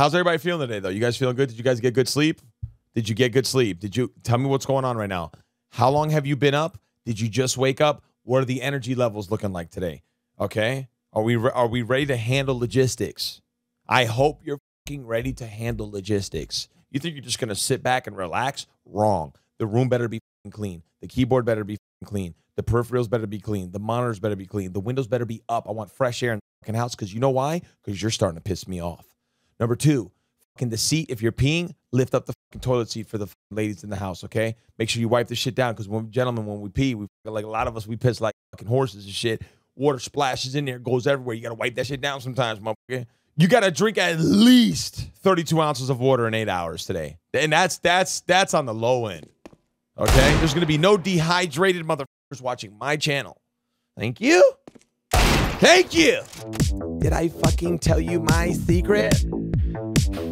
How's everybody feeling today, though? You guys feeling good? Did you guys get good sleep? Did you get good sleep? Did you tell me what's going on right now? How long have you been up? Did you just wake up? What are the energy levels looking like today? Okay, are we ready to handle logistics? I hope you're fucking ready to handle logistics. You think you're just gonna sit back and relax? Wrong. The room better be fucking clean. The keyboard better be fucking clean. The peripherals better be clean. The monitors better be clean. The windows better be up. I want fresh air in the fucking house, because you know why? Because you're starting to piss me off. Number two, fucking the seat. If you're peeing, lift up the fucking toilet seat for the fucking ladies in the house, okay? Make sure you wipe this shit down, because when we pee, we fucking, like a lot of us, we piss like fucking horses and shit. Water splashes in there, goes everywhere. You got to wipe that shit down sometimes, motherfucker. You got to drink at least 32 ounces of water in 8 hours today. And that's on the low end, okay? There's going to be no dehydrated motherfuckers watching my channel. Thank you. Thank you. Did I fucking tell you my secret?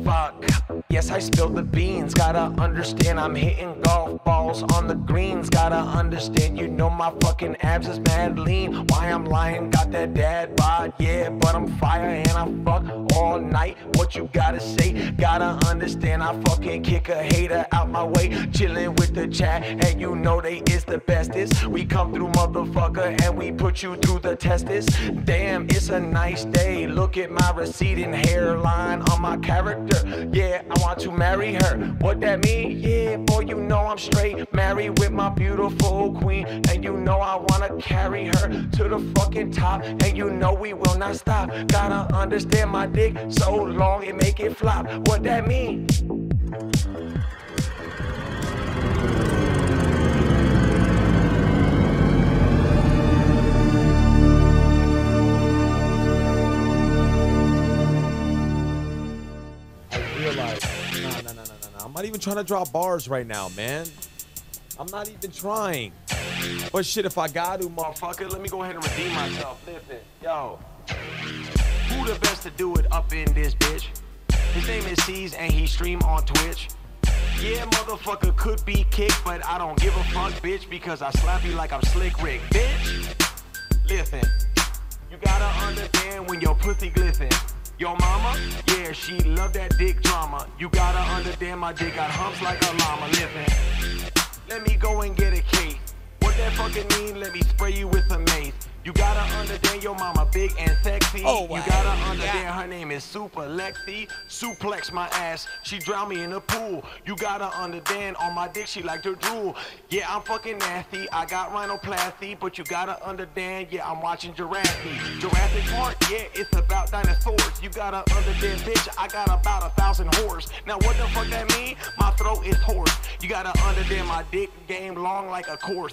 Fuck. Yes, I spilled the beans. Gotta understand I'm hitting golf balls on the greens. Gotta understand, you know my fucking abs is mad lean. Why I'm lying, got that dad bod, yeah, but I'm fire and I fuck all night. What you gotta say? Gotta understand I fucking kick a hater out my way. Chillin' with the chat, and you know they is the bestest. We come through, motherfucker, and we put you through the testest. Damn, it's a nice day. Look at my receding hairline on my character. Yeah, I want to marry her. What that mean? Yeah, boy, you know I'm straight. Married with my beautiful queen. And you know I want to carry her to the fucking top. And you know we will not stop. Gotta understand my dick so long and make it flop. What that mean? I'm not even trying to draw bars right now, man. I'm not even trying. But shit, if I got to, motherfucker, let me go ahead and redeem myself. Listen, yo. Who the best to do it up in this bitch? His name is C's and he stream on Twitch. Yeah, motherfucker could be kicked, but I don't give a fuck, bitch, because I slap you like I'm Slick Rick, bitch. Listen, you gotta understand when your pussy glisten. Yo mama, yeah, she love that dick drama. You gotta understand my dick got humps like a llama. Living, let me go and get a cake. What that fucking mean? Let me spray you with a mace. You gotta understand your mama big and sexy. Oh, wow. You gotta understand her name is Super Lexi. Suplex my ass, she drowned me in a pool. You gotta understand on my dick she like to drool. Yeah, I'm fucking nasty, I got rhinoplasty. But you gotta understand, yeah, I'm watching Jurassic Park, yeah, it's about dinosaurs. You gotta understand, bitch, I got about 1,000 whores. Now what the fuck that mean? My throat is hoarse. You gotta understand my dick game long like a course.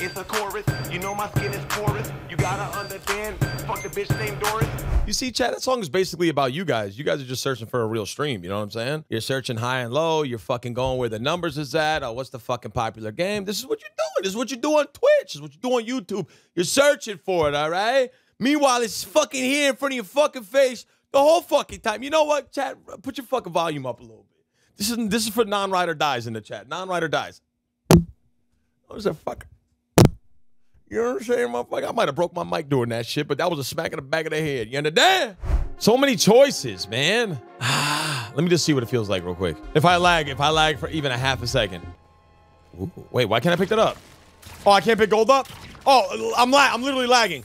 It's a chorus, you know my skin is porous. You gotta understand, fuck the bitch named Doris. You see, chat, that song is basically about you guys. You guys are just searching for a real stream, you know what I'm saying? You're searching high and low, you're fucking going where the numbers is at. Oh, what's the fucking popular game? This is what you're doing. This is what you do on Twitch. This is what you do on YouTube. You're searching for it, all right? Meanwhile, it's fucking here in front of your fucking face the whole fucking time. You know what, chat? Put your fucking volume up a little bit. This is for non-ride or dies in the chat. Non-ride or dies. What is that fucker? You know what I'm saying, motherfucker? I might have broke my mic doing that shit, but that was a smack in the back of the head. You understand? So many choices, man. Let me just see what it feels like real quick. If I lag for even a half a second. Ooh, wait, why can't I pick that up? Oh, I can't pick gold up? Oh, I'm literally lagging.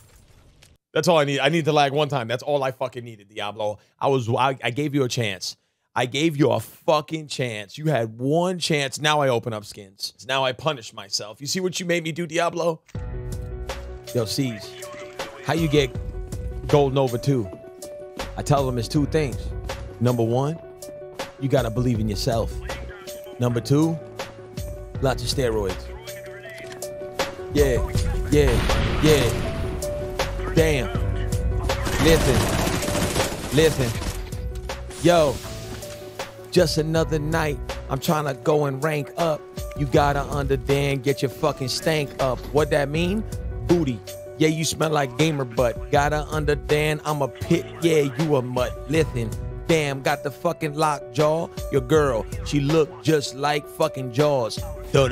That's all I need. I need to lag one time. That's all I fucking needed, Diablo. I gave you a chance. I gave you a fucking chance. You had one chance. Now I open up skins. Now I punish myself. You see what you made me do, Diablo? Yo, C's, how you get Gold Nova 2? I tell them it's two things. Number one, you gotta believe in yourself. Number two, lots of steroids. Yeah. Damn. Listen. Yo. Just another night, I'm trying to go and rank up. You gotta understand, get your fucking stank up. What that mean? Booty. Yeah, you smell like gamer butt. Gotta understand, I'm a pit. Yeah, you a mutt. Listen, damn, got the fucking lock jaw. Your girl, she look just like fucking Jaws. No.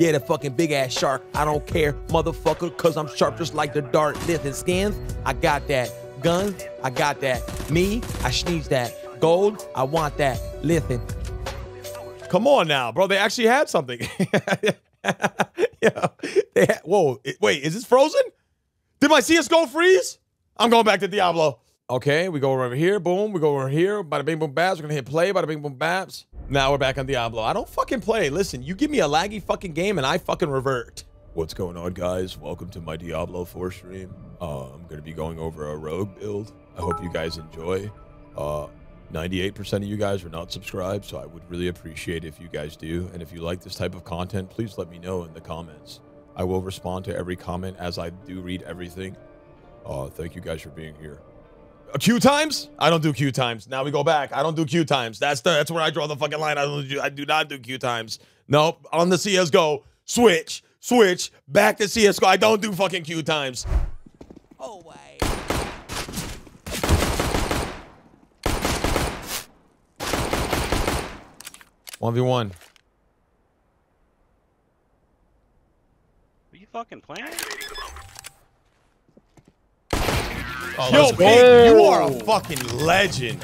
Yeah, the fucking big ass shark. I don't care, motherfucker, cause I'm sharp just like the dart. Listen, skins, I got that. Guns, I got that. Me, I sneeze that. Gold, I want that. Listen. Come on now, bro. They actually had something. Yeah. They had, whoa. Wait, is this frozen? Did my CSGO freeze? I'm going back to Diablo. Okay, we go over here. Boom. We go over here. Bada bing, boom, babs. We're going to hit play. Bada bing, boom, babs. Now we're back on Diablo. I don't fucking play. Listen, you give me a laggy fucking game and I fucking revert. What's going on, guys? Welcome to my Diablo 4 stream. I'm going to be going over a rogue build. I hope you guys enjoy. 98% of you guys are not subscribed, so I would really appreciate if you guys do. And if you like this type of content, please let me know in the comments. I will respond to every comment as I do read everything. Thank you guys for being here. Q times? I don't do Q times. Now we go back. I don't do Q times. That's where I draw the fucking line. I do not do Q times. Nope. On the CSGO, switch, back to CSGO. I don't do fucking Q times. Oh, wow. One v one. Are you fucking playing? Oh, yo, Big, you are a fucking legend.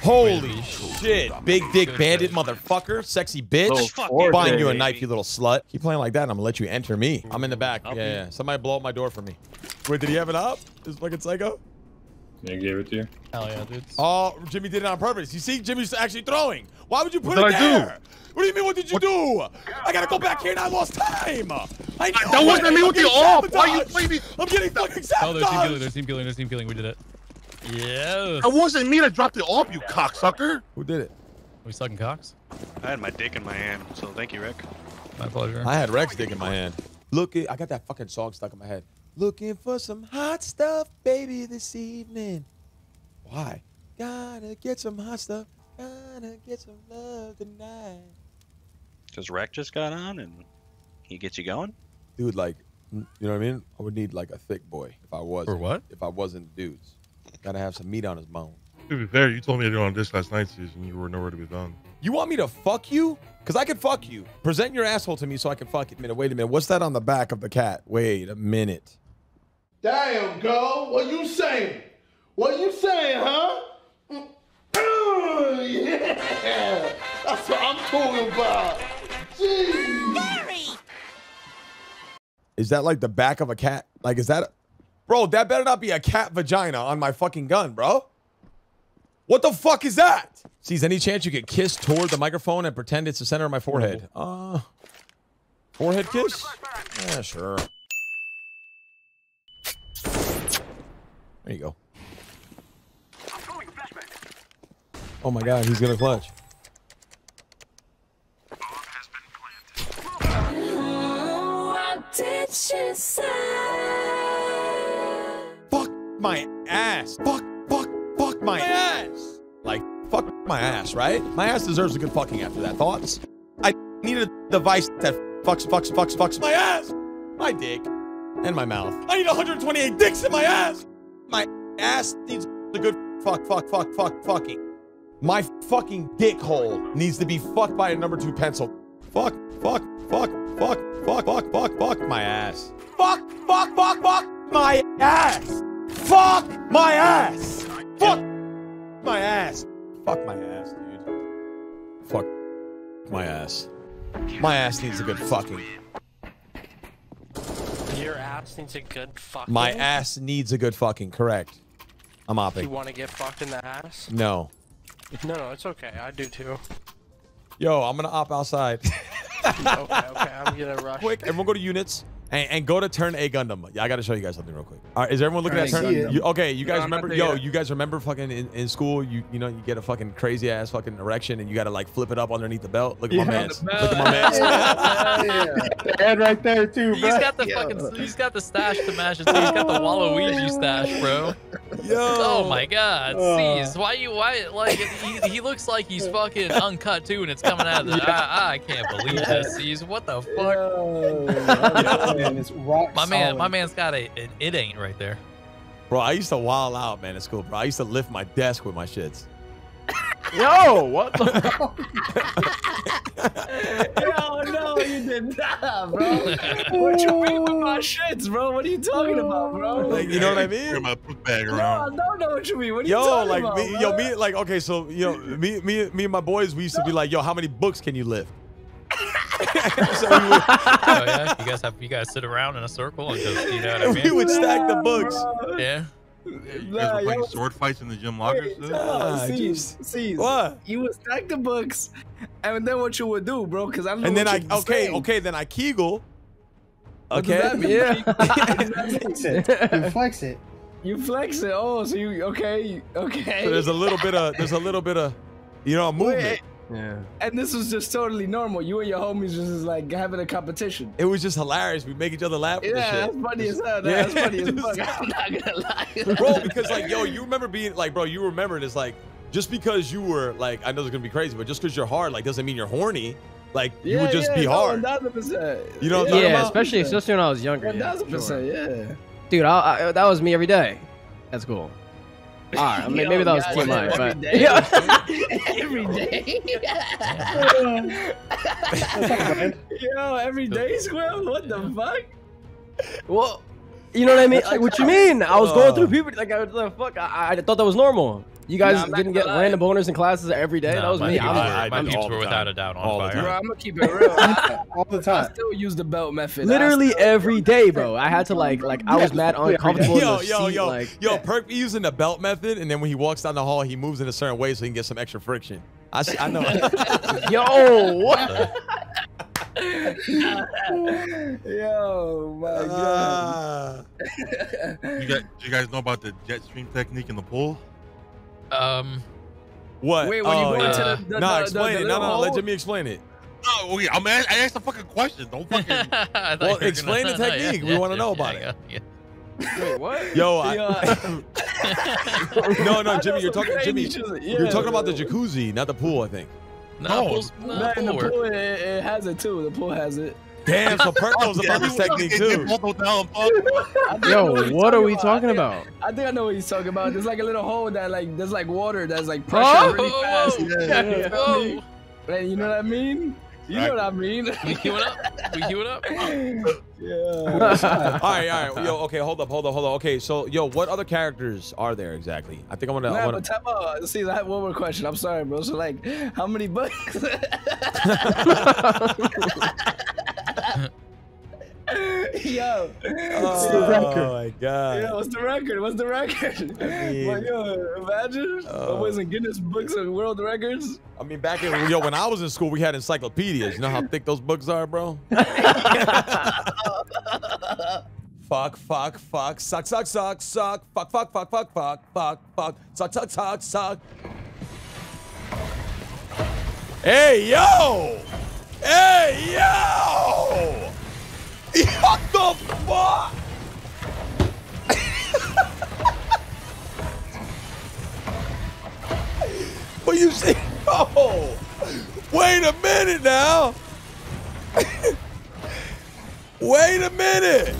Holy shit, big dick bandit motherfucker, sexy bitch. I'm buying you a knife, you little slut. Keep playing like that, and I'm gonna let you enter me. I'm in the back. Yeah. Somebody blow up my door for me. Wait, did he have it up? This fucking psycho. Yeah, gave it to you. Hell yeah, dude. Oh, Jimmy did it on purpose. You see, Jimmy's actually throwing. Why would you put it there? What do you mean, what did you do? I gotta go back here and I lost time. That wasn't me with the off. Why are you playing me? I'm getting fucking sabotaged. Oh, they're team killing. We did it. Yeah. That wasn't me that dropped the off, you cocksucker. Who did it? Are we sucking cocks? I had my dick in my hand, so thank you, Rick. My pleasure. I had Rex dick in my hand. Look, I got that fucking song stuck in my head. Looking for some hot stuff, baby, this evening. Why? Gotta get some hot stuff. Gotta get some love tonight. Because Rec just got on and he gets you going? Dude, like, you know what I mean? I would need, like, a thick boy if I wasn't. For what? If I wasn't dudes. Gotta have some meat on his bone. To be fair, you told me to do on this last night, Susan. You were nowhere to be found. You want me to fuck you? Because I can fuck you. Present your asshole to me so I can fuck it. Wait a minute. What's that on the back of the cat? Wait a minute. Damn, girl, what you saying? What you saying, huh? Yeah, that's what I'm talking about. Jeez. Is that like the back of a cat? Like, is that, bro? That better not be a cat vagina on my fucking gun, bro. What the fuck is that? Sees any chance you could kiss toward the microphone and pretend it's the center of my forehead? Forehead kiss? Yeah, sure. There you go. Oh my god, he's gonna clutch. What did she say? Fuck my ass. Fuck my ass. Like, fuck my ass, right? My ass deserves a good fucking after that. Thoughts? I need a device that fucks my ass, my dick, and my mouth. I need 128 dicks in my ass. My ass needs a good fucking. My fucking dick hole needs to be fucked by a #2 pencil. Fuck my ass. Fuck my ass. Fuck my ass. Fuck my ass. Fuck my ass, dude. Fuck my ass. My ass needs a good fucking. Your ass needs a good fucking? My ass needs a good fucking, correct. I'm hopping. You want to get fucked in the ass? No. No, it's okay. I do too. Yo, I'm gonna op outside. Okay, I'm gonna rush. Quick, everyone go to units and go to turn A Gundam. Yeah, I gotta show you guys something real quick. All right, is everyone looking at turn? Okay, you guys remember? Yo, you guys remember fucking in school? You know, you get a fucking crazy ass fucking erection and you gotta like flip it up underneath the belt. Look at my mans. Look at my mans. Yeah. The head right there too, bro. He's got the fucking. He's got the stash to match it. He's got the Waluigi stash, bro. Yo. Oh my god, jeez, why, like, he looks like he's fucking uncut too and it's coming out of the, I can't believe this, jeez, what the fuck? Yo, man, it's rock solid. my man's got an it ain't right there. Bro, I used to wild out, man, at school, bro. I used to lift my desk with my shits. Yo, what the fuck? Hell no, you did. Nah, bro. We're trying with my shits, bro. What are you talking about, bro? Like, you know what I mean? Bring my book bag around. No, I don't know what you mean. What are you talking about, me, bro? Yo, me, like, okay, so, you know, me and my boys, we used to be like, yo, how many books can you lift? So we would, you guys sit around in a circle and just, you know what I mean? We would stack the books. Yeah. You guys were playing sword fights in the gym lockers? What? You would stack the books, and then what you would do, bro? Because I don't know. And then I Kegel. Okay. Yeah. You flex it. You flex it. Oh, so you okay. So there's a little bit of, you know, a movement. Yeah. And this was just totally normal. You and your homies was just like having a competition. It was just hilarious. We make each other laugh. Yeah, that's funny as hell. That's funny as fuck. I'm not gonna lie, bro. Because like, yo, you remember being like, bro, you remember this like, just because you were like, I know it's gonna be crazy, but just because you're hard, like, doesn't mean you're horny. Like, you would just be hard. 1,000%. You know what I'm talking about? especially when I was younger. 1,000%. Yeah. Dude, that was me every day. That's cool. All right, I mean, maybe that was too much, but every day. Yo, every day, Squirrel? What the fuck? Well, you know what I mean? Like, what you mean? I was going through puberty. Like, I thought that was normal. You guys didn't get random boners in classes every day? That was me. My peeps were without a doubt on fire. Bro, I'm going to keep it real. All the time. I still use the belt method. Literally every day, bro. I had to, like I was mad uncomfortable in the seat. Yo, Perk be using the belt method, and then when he walks down the hall, he moves in a certain way so he can get some extra friction. I know. Yo, what? Yo, my God. Do you guys know about the jet stream technique in the pool? What? Wait, when you go into the explain it. No, let Jimmy explain it. No, I mean, I asked a fucking question. Don't fucking. Well, explain the technique. We want to know about it. Yeah. Wait, what? Yo, no, Jimmy, you're talking about the jacuzzi, not the pool, I think. No, the pool it has it too. The pool has it. Damn, so Perk knows about this technique too. Yo, what are we talking about? I think I know what he's talking about. There's like a little hole that like there's like water that's like pressure really fast. You know what I mean? You know what I mean? We queue it up. Yeah. All right. Yo, okay, hold up. Okay, so yo, what other characters are there exactly? I think I want to. But time out. See, I have one more question. I'm sorry, bro. So like, how many bucks? Yo, oh my God! Yeah, what's the record? I mean, like, yo, imagine I was in Guinness Books of World Records. I mean, back in when I was in school, we had encyclopedias. You know how thick those books are, bro. Fuck, suck, fuck, suck. Hey yo! What the fuck? But you see, wait a minute now. Wait a minute.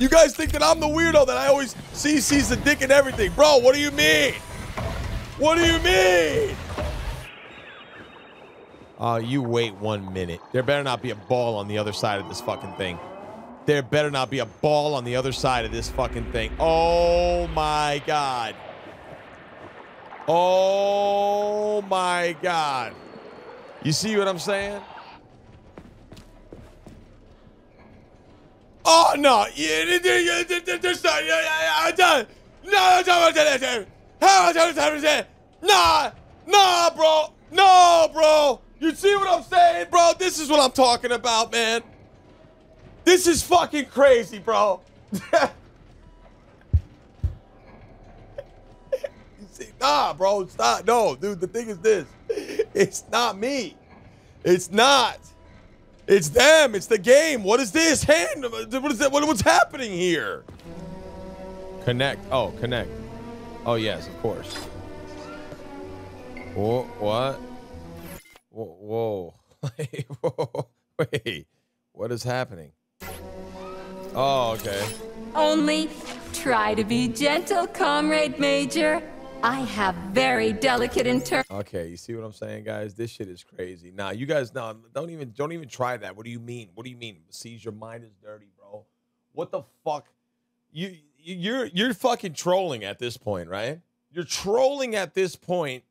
You guys think that I'm the weirdo that I always sees the dick and everything. Bro, what do you mean? What do you mean? You wait 1 minute. There better not be a ball on the other side of this fucking thing. Oh my God. You see what I'm saying? Oh no! No, bro. You see what I'm saying, bro? This is what I'm talking about, man. This is fucking crazy, bro. You see, nah, bro, it's not. No, dude, the thing is this. It's not me. It's not. It's them. It's the game. What is this? What is that? What's happening here? Connect. Oh, connect. Oh, yes, of course. What? Whoa. Whoa. Wait. What is happening? Oh, okay. Only try to be gentle, Comrade Major. I have very delicate internal. Okay, you see what I'm saying, guys? This shit is crazy. Nah, you guys, nah, don't even try that. What do you mean? What do you mean? Sees your mind is dirty, bro. What the fuck? You're fucking trolling at this point, right? You're trolling at this point.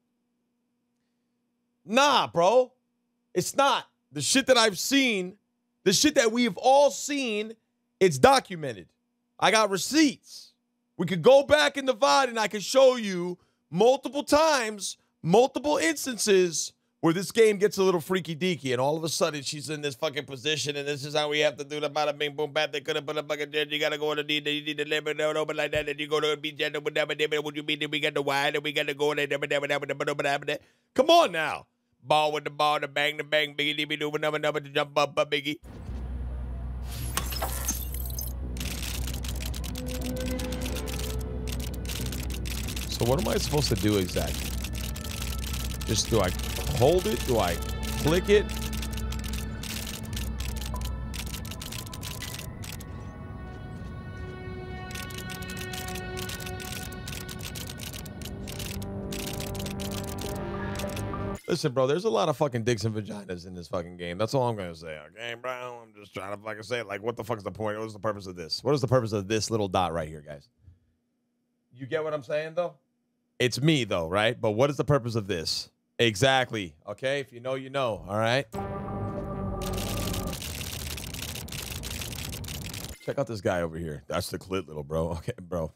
Nah, bro. It's not. The shit that I've seen, the shit that we've all seen, it's documented. I got receipts. We could go back in the VOD and I could show you multiple times, multiple instances where this game gets a little freaky deaky and all of a sudden she's in this fucking position and this is how we have to do the bada bing boom bat. They could have put a fucking dead. You gotta go on the need, you need to live it open like that, and you go to a beach and would you mean that we got the wine and we gotta go there? Come on now. Ball, the bang, biggie, be doing number to jump up, biggie. So what am I supposed to do exactly? Just do I hold it? Do I click it? Listen, bro, there's a lot of fucking dicks and vaginas in this fucking game. That's all I'm going to say. Okay, bro, I'm just trying to fucking say it. Like, what the fuck is the point? What is the purpose of this? What is the purpose of this little dot right here, guys? You get what I'm saying, though? It's me, though, right? But what is the purpose of this? Exactly. Okay, if you know, you know. All right? Check out this guy over here. That's the clit, little bro. Okay, bro.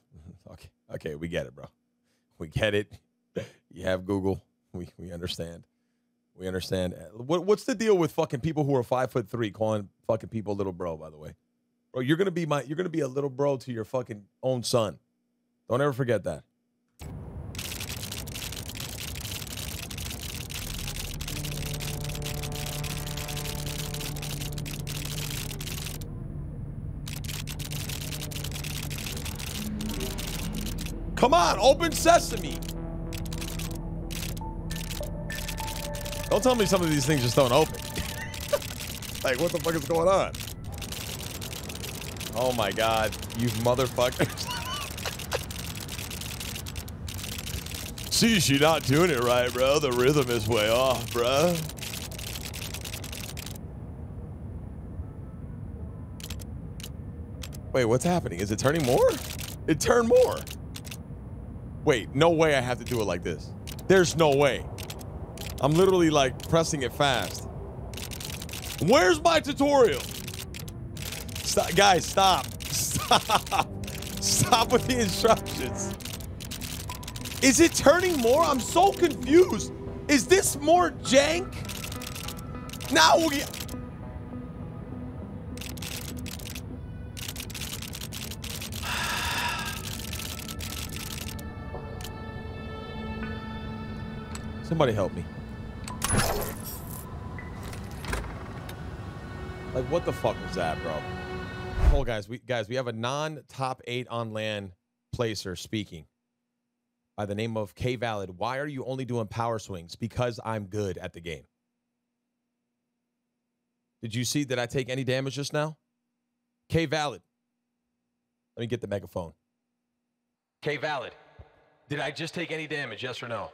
Okay, we get it, bro. We get it. You have Google. We understand. We understand. What's the deal with fucking people who are 5'3" calling fucking people little bro, by the way? Bro, you're gonna be a little bro to your fucking own son. Don't ever forget that. Come on, open sesame. Don't tell me some of these things just don't open. Like, what the fuck is going on? Oh my God, you motherfuckers. See, she not doing it right, bro. The rhythm is way off, bro. Wait, what's happening? Is it turning more? It turned more. Wait, no way I have to do it like this. There's no way. I'm literally like pressing it fast. Where's my tutorial? Stop, guys, stop. Stop. Stop with the instructions. Is it turning more? I'm so confused. Is this more jank? Now we... Somebody help me. Like, what the fuck was that, bro? Oh, guys, we have a non-top 8 on land placer speaking by the name of K Valid. Why are you only doing power swings? Because I'm good at the game. Did you see that I take any damage just now? K Valid. Let me get the megaphone. K Valid. Did I just take any damage? Yes or no?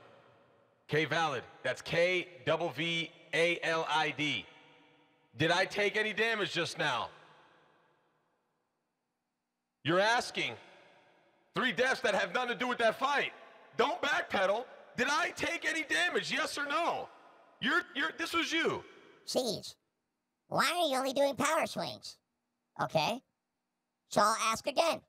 K Valid. That's KVALID. Did I take any damage just now? You're asking 3 deaths that have nothing to do with that fight. Don't backpedal. Did I take any damage? Yes or no? This was you. Seeds, why are you only doing power swings? Okay. So I'll ask again.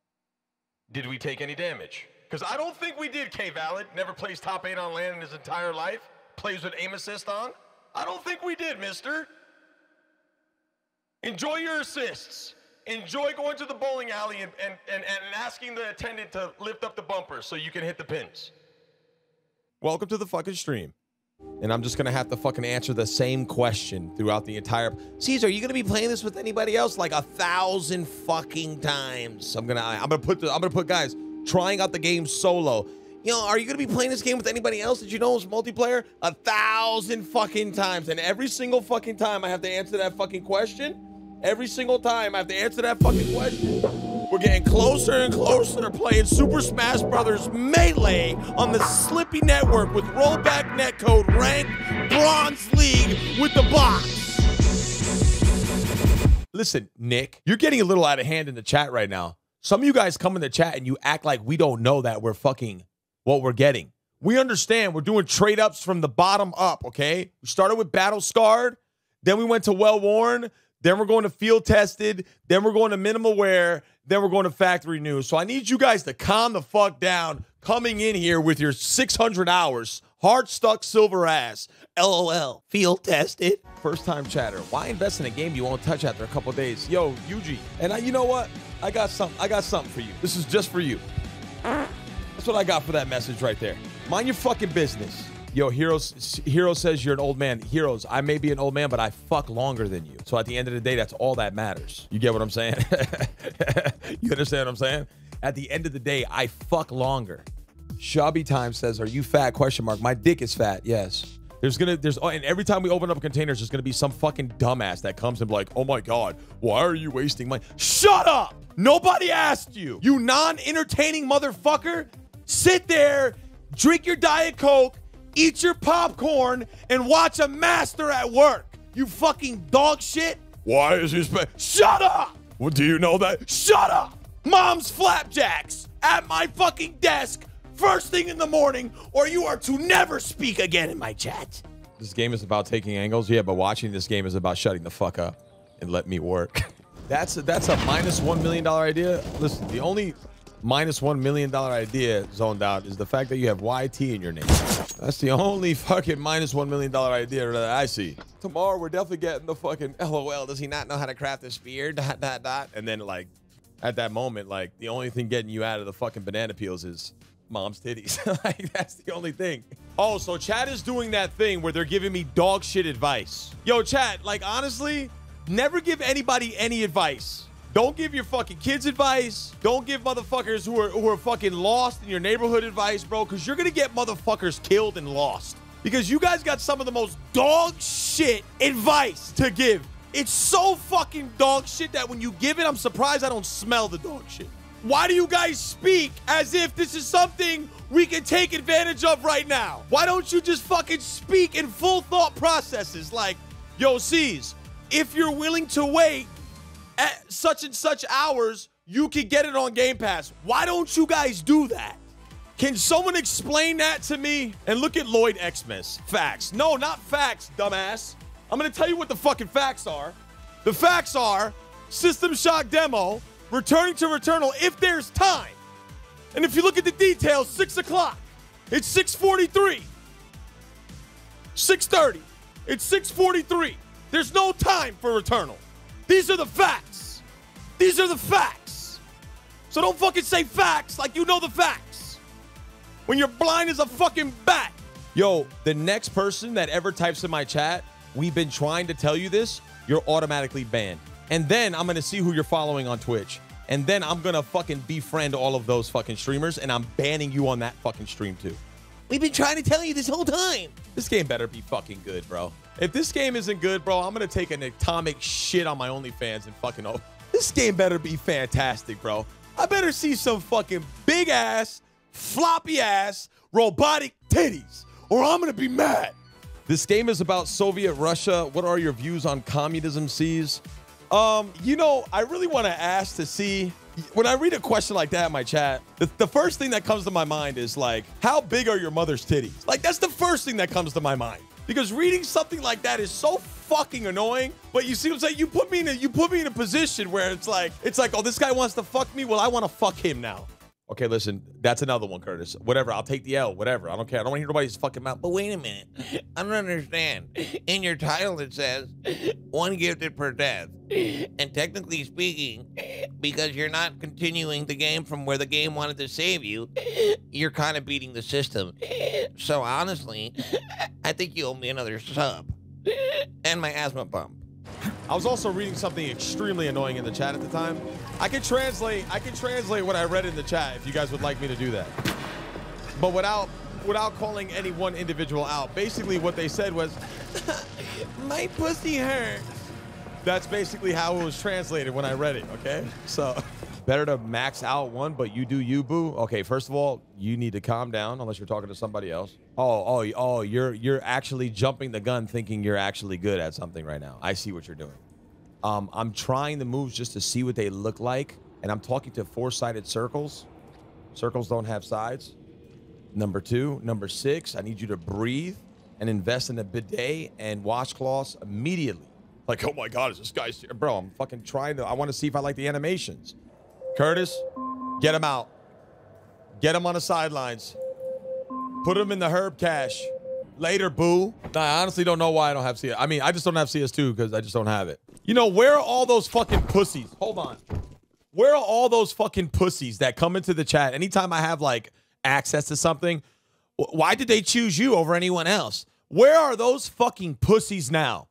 Did we take any damage? Because I don't think we did, K Valid. Never plays top 8 on land in his entire life. Plays with aim assist on. I don't think we did, mister. Enjoy your assists. Enjoy going to the bowling alley and asking the attendant to lift up the bumper so you can hit the pins. Welcome to the fucking stream. And I'm just going to have to fucking answer the same question throughout the entire... Caesar, are you going to be playing this with anybody else? Like 1,000 fucking times. I'm going to put guys trying out the game solo. You know, are you going to be playing this game with anybody else that you know is multiplayer? 1,000 fucking times. And every single fucking time I have to answer that fucking question. Every single time I have to answer that fucking question We're getting closer and closer playing Super Smash Brothers Melee on the Slippy Network with Rollback Netcode Ranked Bronze League with the box. Listen, Nick, you're getting a little out of hand in the chat right now. Some of you guys come in the chat and you act like we don't know that we're fucking what we're getting. We understand we're doing trade-ups from the bottom up, okay? We started with Battle Scarred, then we went to Well-Worn, then we're going to Field Tested, then we're going to Minimal Wear, then we're going to Factory New. So I need you guys to calm the fuck down coming in here with your 600 hours. Hard stuck silver ass. LOL. Field tested. First time chatter. Why invest in a game you won't touch after a couple days? Yo, Yuji. And you know what? I got something for you. This is just for you. That's what I got for that message right there. Mind your fucking business. Yo, Hero says you're an old man. Heroes, I may be an old man, but I fuck longer than you. So at the end of the day, that's all that matters. You get what I'm saying? You understand what I'm saying? At the end of the day, I fuck longer. Shabby Time says, are you fat? Question mark. My dick is fat. Yes. And every time we open up containers, there's gonna be some fucking dumbass that comes and be like, oh my God, why are you wasting money? Shut up! Nobody asked you. You non-entertaining motherfucker. Sit there, drink your Diet Coke, eat your popcorn, and watch a master at work. You fucking dog shit. Why is he spent? Shut up! Well, do you know that? Shut up! Mom's flapjacks at my fucking desk. First thing in the morning, or you are to never speak again in my chat. This game is about taking angles. Yeah, but watching this game is about shutting the fuck up and let me work. That's a -$1 million idea. Listen, the only -$1 million idea zoned out is the fact that you have YT in your name. That's the only fucking -$1 million idea that I see. Tomorrow, we're definitely getting the fucking LOL. Does he not know how to craft a spear? ... And then, like, at that moment, like, the only thing getting you out of the fucking banana peels is mom's titties. Like, that's the only thing. Oh, so chat is doing that thing where they're giving me dog shit advice. Yo, chat, like, honestly, never give anybody any advice. Don't give your fucking kids advice. Don't give motherfuckers who are fucking lost in your neighborhood advice, bro, because you're gonna get motherfuckers killed and lost because you guys got some of the most dog shit advice to give. It's so fucking dog shit that when you give it, I'm surprised I don't smell the dog shit. Why do you guys speak as if this is something we can take advantage of right now? Why don't you just fucking speak in full thought processes like, yo, C's, if you're willing to wait at such and such hours, you can get it on Game Pass. Why don't you guys do that? Can someone explain that to me? And look at Lloyd Xmas. Facts. No, not facts, dumbass. I'm going to tell you what the fucking facts are. The facts are System Shock Demo, returning to Returnal if there's time. And if you look at the details, 6 o'clock. It's 6:43. 6:30. It's 6:43. There's no time for Returnal. These are the facts. These are the facts. So don't fucking say facts like you know the facts when you're blind as a fucking bat. Yo, the next person that ever types in my chat, we've been trying to tell you this, you're automatically banned. And then I'm going to see who you're following on Twitch. And then I'm going to fucking befriend all of those fucking streamers. And I'm banning you on that fucking stream too. We've been trying to tell you this whole time. This game better be fucking good, bro. If this game isn't good, bro, I'm going to take an atomic shit on my OnlyFans and fucking oh. This game better be fantastic, bro. I better see some fucking big ass, floppy ass, robotic titties. Or I'm going to be mad. This game is about Soviet Russia. What are your views on communism, C's? You know, I really want to ask to see, when I read a question like that in my chat, the first thing that comes to my mind is like, how big are your mother's titties? Like, that's the first thing that comes to my mind because reading something like that is so fucking annoying. But you see what I'm saying? You put me in a position where it's like, oh, this guy wants to fuck me. Well, I want to fuck him now. Okay, listen, that's another one, Curtis. Whatever, I'll take the L, whatever. I don't care. I don't want to hear nobody's fucking mouth. But wait a minute. I don't understand. In your title, it says, one gifted per death. And technically speaking, because you're not continuing the game from where the game wanted to save you, you're kind of beating the system. So honestly, I think you owe me another sub. And my asthma pump. I was also reading something extremely annoying in the chat at the time. I can translate what I read in the chat if you guys would like me to do that. But without calling any one individual out, basically what they said was, my pussy hurts. That's basically how it was translated when I read it, okay? So better to max out one, but you do you, boo. Okay, first of all, you need to calm down unless you're talking to somebody else. Oh, you're actually jumping the gun thinking you're actually good at something right now. I see what you're doing. I'm trying the moves just to see what they look like, and I'm talking to four-sided circles. Circles don't have sides. Number two. Number six, I need you to breathe and invest in a bidet and washcloths immediately. Like, oh my God, is this guy serious? Bro, I'm fucking trying to, I want to see if I like the animations. Curtis, get him out. Get him on the sidelines. Put him in the herb cache. Later, boo. I honestly don't know why I don't have CS. I mean, I just don't have CS2 because I just don't have it. You know, where are all those fucking pussies? Hold on. Where are all those fucking pussies that come into the chat? Anytime I have like access to something, why did they choose you over anyone else? Where are those fucking pussies now?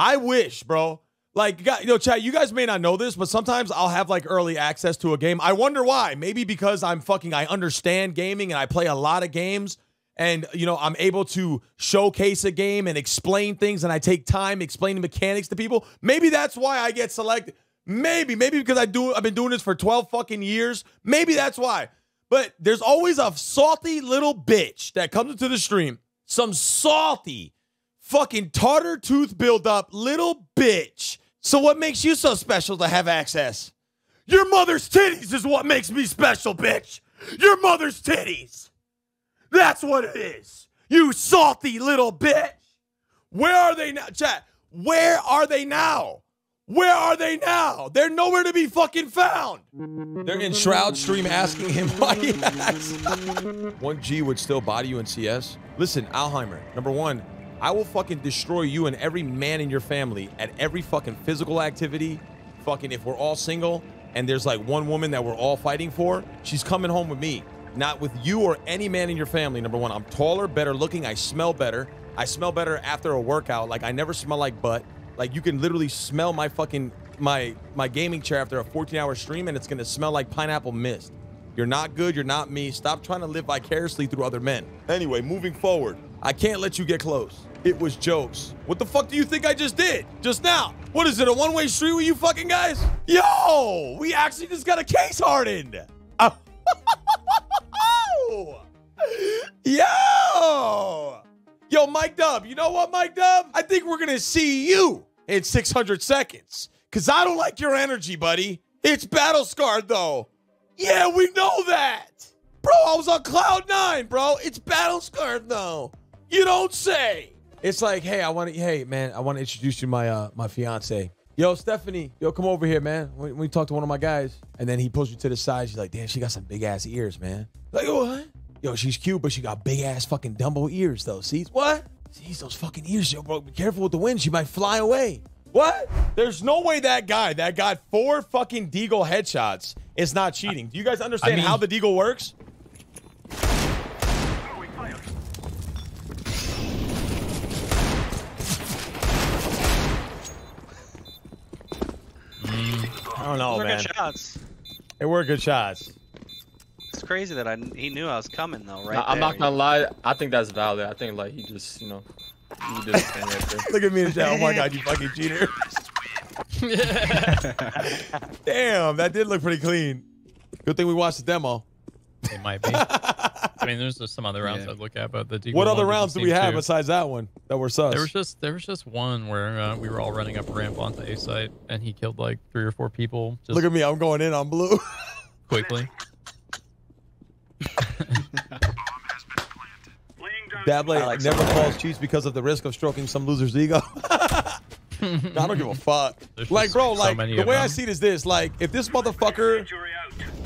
I wish, bro. Like, you know, chat, you guys may not know this, but sometimes I'll have like early access to a game. I wonder why. Maybe because I'm fucking, I understand gaming and I play a lot of games and, you know, I'm able to showcase a game and explain things and I take time explaining mechanics to people. Maybe that's why I get selected. Maybe because I've been doing this for 12 fucking years. Maybe that's why. But there's always a salty little bitch that comes into the stream. Some salty fucking tartar tooth buildup, little bitch. So what makes you so special to have access? Your mother's titties is what makes me special, bitch. Your mother's titties. That's what it is. You salty little bitch. Where are they now? Chat, where are they now? Where are they now? They're nowhere to be fucking found. They're in Shroud stream asking him why he has. 1G would still body you in CS? Listen, Alheimer, number one, I will fucking destroy you and every man in your family at every fucking physical activity. Fucking if we're all single and there's like one woman that we're all fighting for, she's coming home with me, not with you or any man in your family. Number one, I'm taller, better looking. I smell better. I smell better after a workout. Like I never smell like butt. Like you can literally smell my fucking, my gaming chair after a 14-hour stream and it's gonna smell like pineapple mist. You're not good, you're not me. Stop trying to live vicariously through other men. Anyway, moving forward, I can't let you get close. It was jokes. What the fuck do you think I just did? Just now. What is it, a one-way street with you fucking guys? Yo, we actually just got a case hardened. Yo. Yo, Mike Dub, you know what, Mike Dub? I think we're gonna see you in 600 seconds. Cause I don't like your energy, buddy. It's battle scarred though. Yeah, we know that. Bro, I was on cloud nine, bro. It's battle scarred though. You don't say. It's like, hey, I want to introduce you to my my fiance. Yo, Stephanie, yo, come over here, man. We talk to one of my guys, and then he pulls you to the side. She's like, damn, she got some big ass ears, man. Like, what? Yo, she's cute, but she got big ass fucking Dumbo ears though. See what? See those fucking ears, yo, bro. Be careful with the wind. She might fly away. What? There's no way that got four fucking Deagle headshots is not cheating. Do you guys understand how the Deagle works? I don't know, man. Those were good shots. They were good shots. It's crazy that he knew I was coming though, right? Nah, I'm not gonna lie. I think that's valid. I think like he just, you know, he just came right there. Look at me and shout, "Oh my God, you fucking cheater!" Damn, that did look pretty clean. Good thing we watched the demo. It might be. I mean, there's just some other rounds I'd look at, but the Deagle. What other rounds do we have besides that one that were sus? There was just one where we were all running up a ramp onto A site, and he killed like 3 or 4 people. Just look at me, I'm going in on blue. Quickly. Dabble like never calls cheats because of the risk of stroking some loser's ego. I don't give a fuck. Like, bro, like the way I see it is this: like, if this motherfucker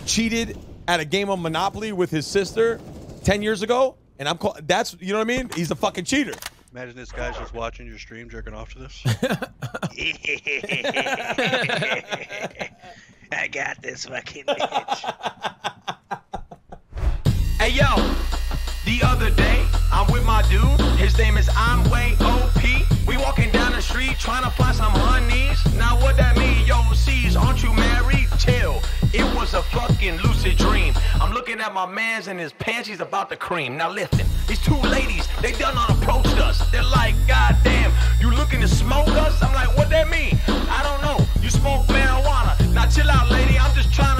cheated at a game of Monopoly with his sister 10 years ago, and I'm called, that's, you know what I mean? He's a fucking cheater. Imagine this guy's just watching your stream, jerking off to this. I got this fucking bitch. Hey yo, the other day, I'm with my dude, his name is Amway OP. We walking down the street trying to find some honeys. Now what that mean, yo, C's, aren't you married? Chill, it was a fucking lucid dream. I'm looking at my mans and his pants, he's about to cream. Now listen, these two ladies, they done unapproached us. They're like, God damn, you looking to smoke us? I'm like, what that mean? I don't know, you smoke marijuana. Now chill out, lady, I'm just trying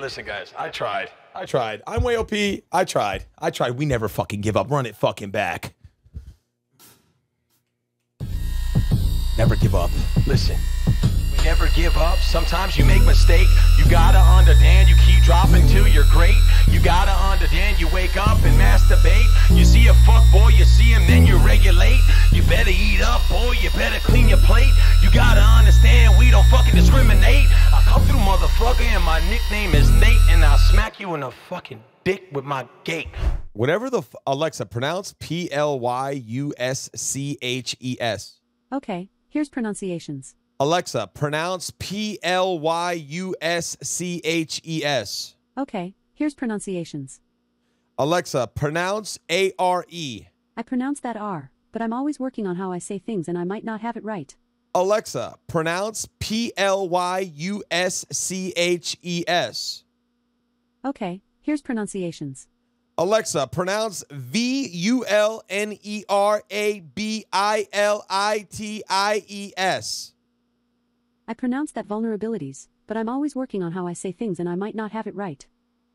listen, guys, I tried. I'm way OP. I tried. We never fucking give up. Run it fucking back. Never give up. Listen, we never give up. Sometimes you make mistakes. You gotta understand. You keep dropping till you're great. You gotta understand. You wake up and masturbate. You see a fuck boy, you see him, then you regulate. You better eat up, boy. You better clean your plate. You gotta understand. We don't fucking discriminate. I come through, motherfucker, and my nickname is Nate, and I'll smack you in the fucking dick with my gate. Whatever the Alexa, pronounce PLYUSCHES. Okay. Here's pronunciations. Alexa, pronounce PLYUSCHES. Okay, here's pronunciations. Alexa, pronounce ARE. I pronounce that R, but I'm always working on how I say things and I might not have it right. Alexa, pronounce PLYUSCHES. Okay, here's pronunciations. Alexa, pronounce VULNERABILITIES. I pronounce that vulnerabilities, but I'm always working on how I say things and I might not have it right.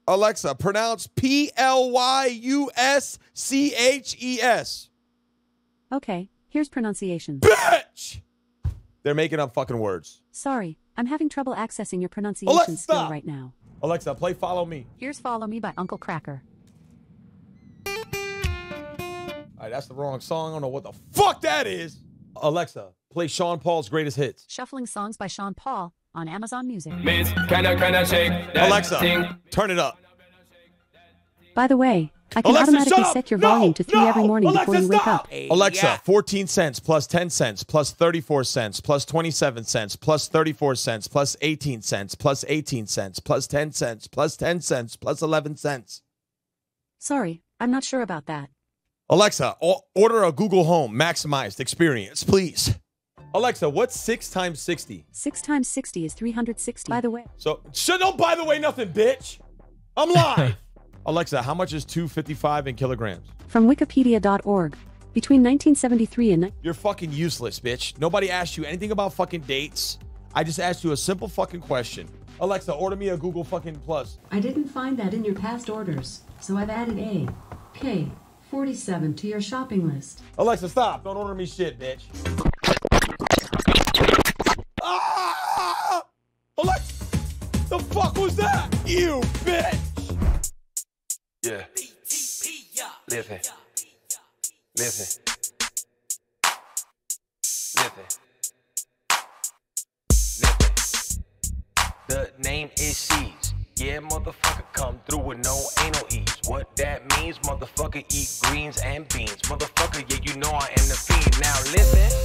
Alexa, pronounce PLYUSCHES. Okay, here's pronunciation. Bitch! They're making up fucking words. Sorry, I'm having trouble accessing your pronunciation skill right now. Alexa, play Follow Me. Here's Follow Me by Uncle Cracker. All right, that's the wrong song. I don't know what the fuck that is. Alexa, play Sean Paul's greatest hits. Shuffling songs by Sean Paul on Amazon Music. Miss, can I shake that Alexa, thing. Turn it up. By the way, I can Alexa, automatically set your volume to 3 every morning Alexa, before you wake up. Alexa, yeah. 14 cents plus 10 cents plus 34 cents plus 27 cents plus 34 cents plus 18 cents plus 18 cents plus 10 cents plus 10 cents plus 11 cents. Sorry, I'm not sure about that. Alexa, order a Google Home maximized experience, please. Alexa, what's 6 times 60? 6 times 60 is 360. By the way. So don't by the way nothing, bitch. I'm live. Alexa, how much is 255 in kilograms? From Wikipedia.org, between 1973 and. You're fucking useless, bitch. Nobody asked you anything about fucking dates. I just asked you a simple fucking question. Alexa, order me a Google fucking Plus. I didn't find that in your past orders, so I've added a K. 47 to your shopping list. Alexa, stop. Don't order me shit, bitch. Ah! Alexa, the fuck was that? You bitch. Yeah. Living. Living. Living. Living. The name is C's. Yeah, motherfucker, come through with no anal ease. What that means, motherfucker, eat greens and beans. Motherfucker, yeah, you know I am the fiend. Now listen,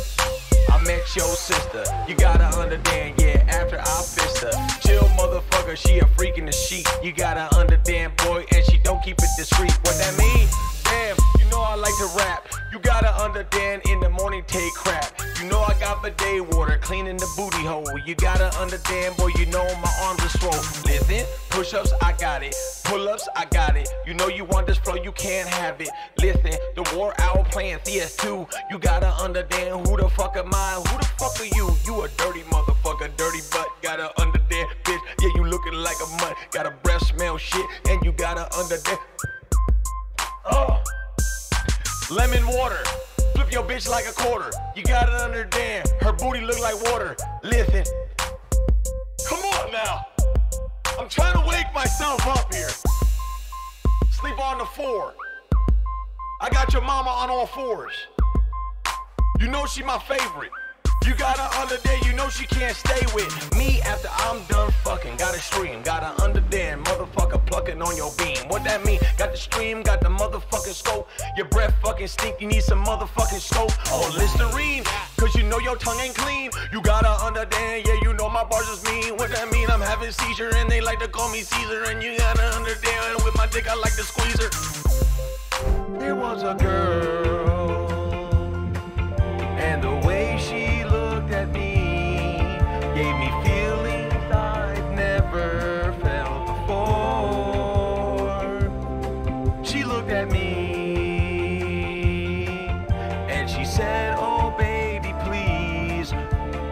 I met your sister. You gotta understand, yeah, after I fist her. Chill, motherfucker, she a freak in the sheet. You gotta understand, boy, and she don't keep it discreet. What that mean? Damn, you know I like to rap. You gotta understand, in the morning, take crap. You know I got bidet water, cleaning the booty hole. You gotta understand, boy, you know my arms are swole. Listen, push-ups, I got it. Pull-ups, I got it. You know you want this flow, you can't have it. Listen, the war owl playing CS2. You gotta understand, who the fuck am I? Who the fuck are you? You a dirty motherfucker, dirty butt. Gotta understand, bitch, yeah, you looking like a mutt. Got a breath smell shit, and you gotta understand. Oh, lemon water. Flip your bitch like a quarter. You gotta understand, her booty look like water. Listen, come on now. I'm trying to wake myself up here. Sleep on the floor. I got your mama on all fours. You know she my favorite. You got her under there, you know she can't stay with me after I'm done fucking. Got a stream, got her under there, motherfucker plucking on your beam. What that mean? Got the stream, got the motherfucking scope. Your breath fucking stink, you need some motherfucking scope. Oh, Listerine, cause you know your tongue ain't clean. You got her under there, yeah, you know my bars is mean. What that mean? I'm having seizure and they like to call me Caesar. And you got her under there, and with my dick I like to squeeze her. There was a girl, and the way she at me gave me feelings I've never felt before. She looked at me and she said, oh baby please,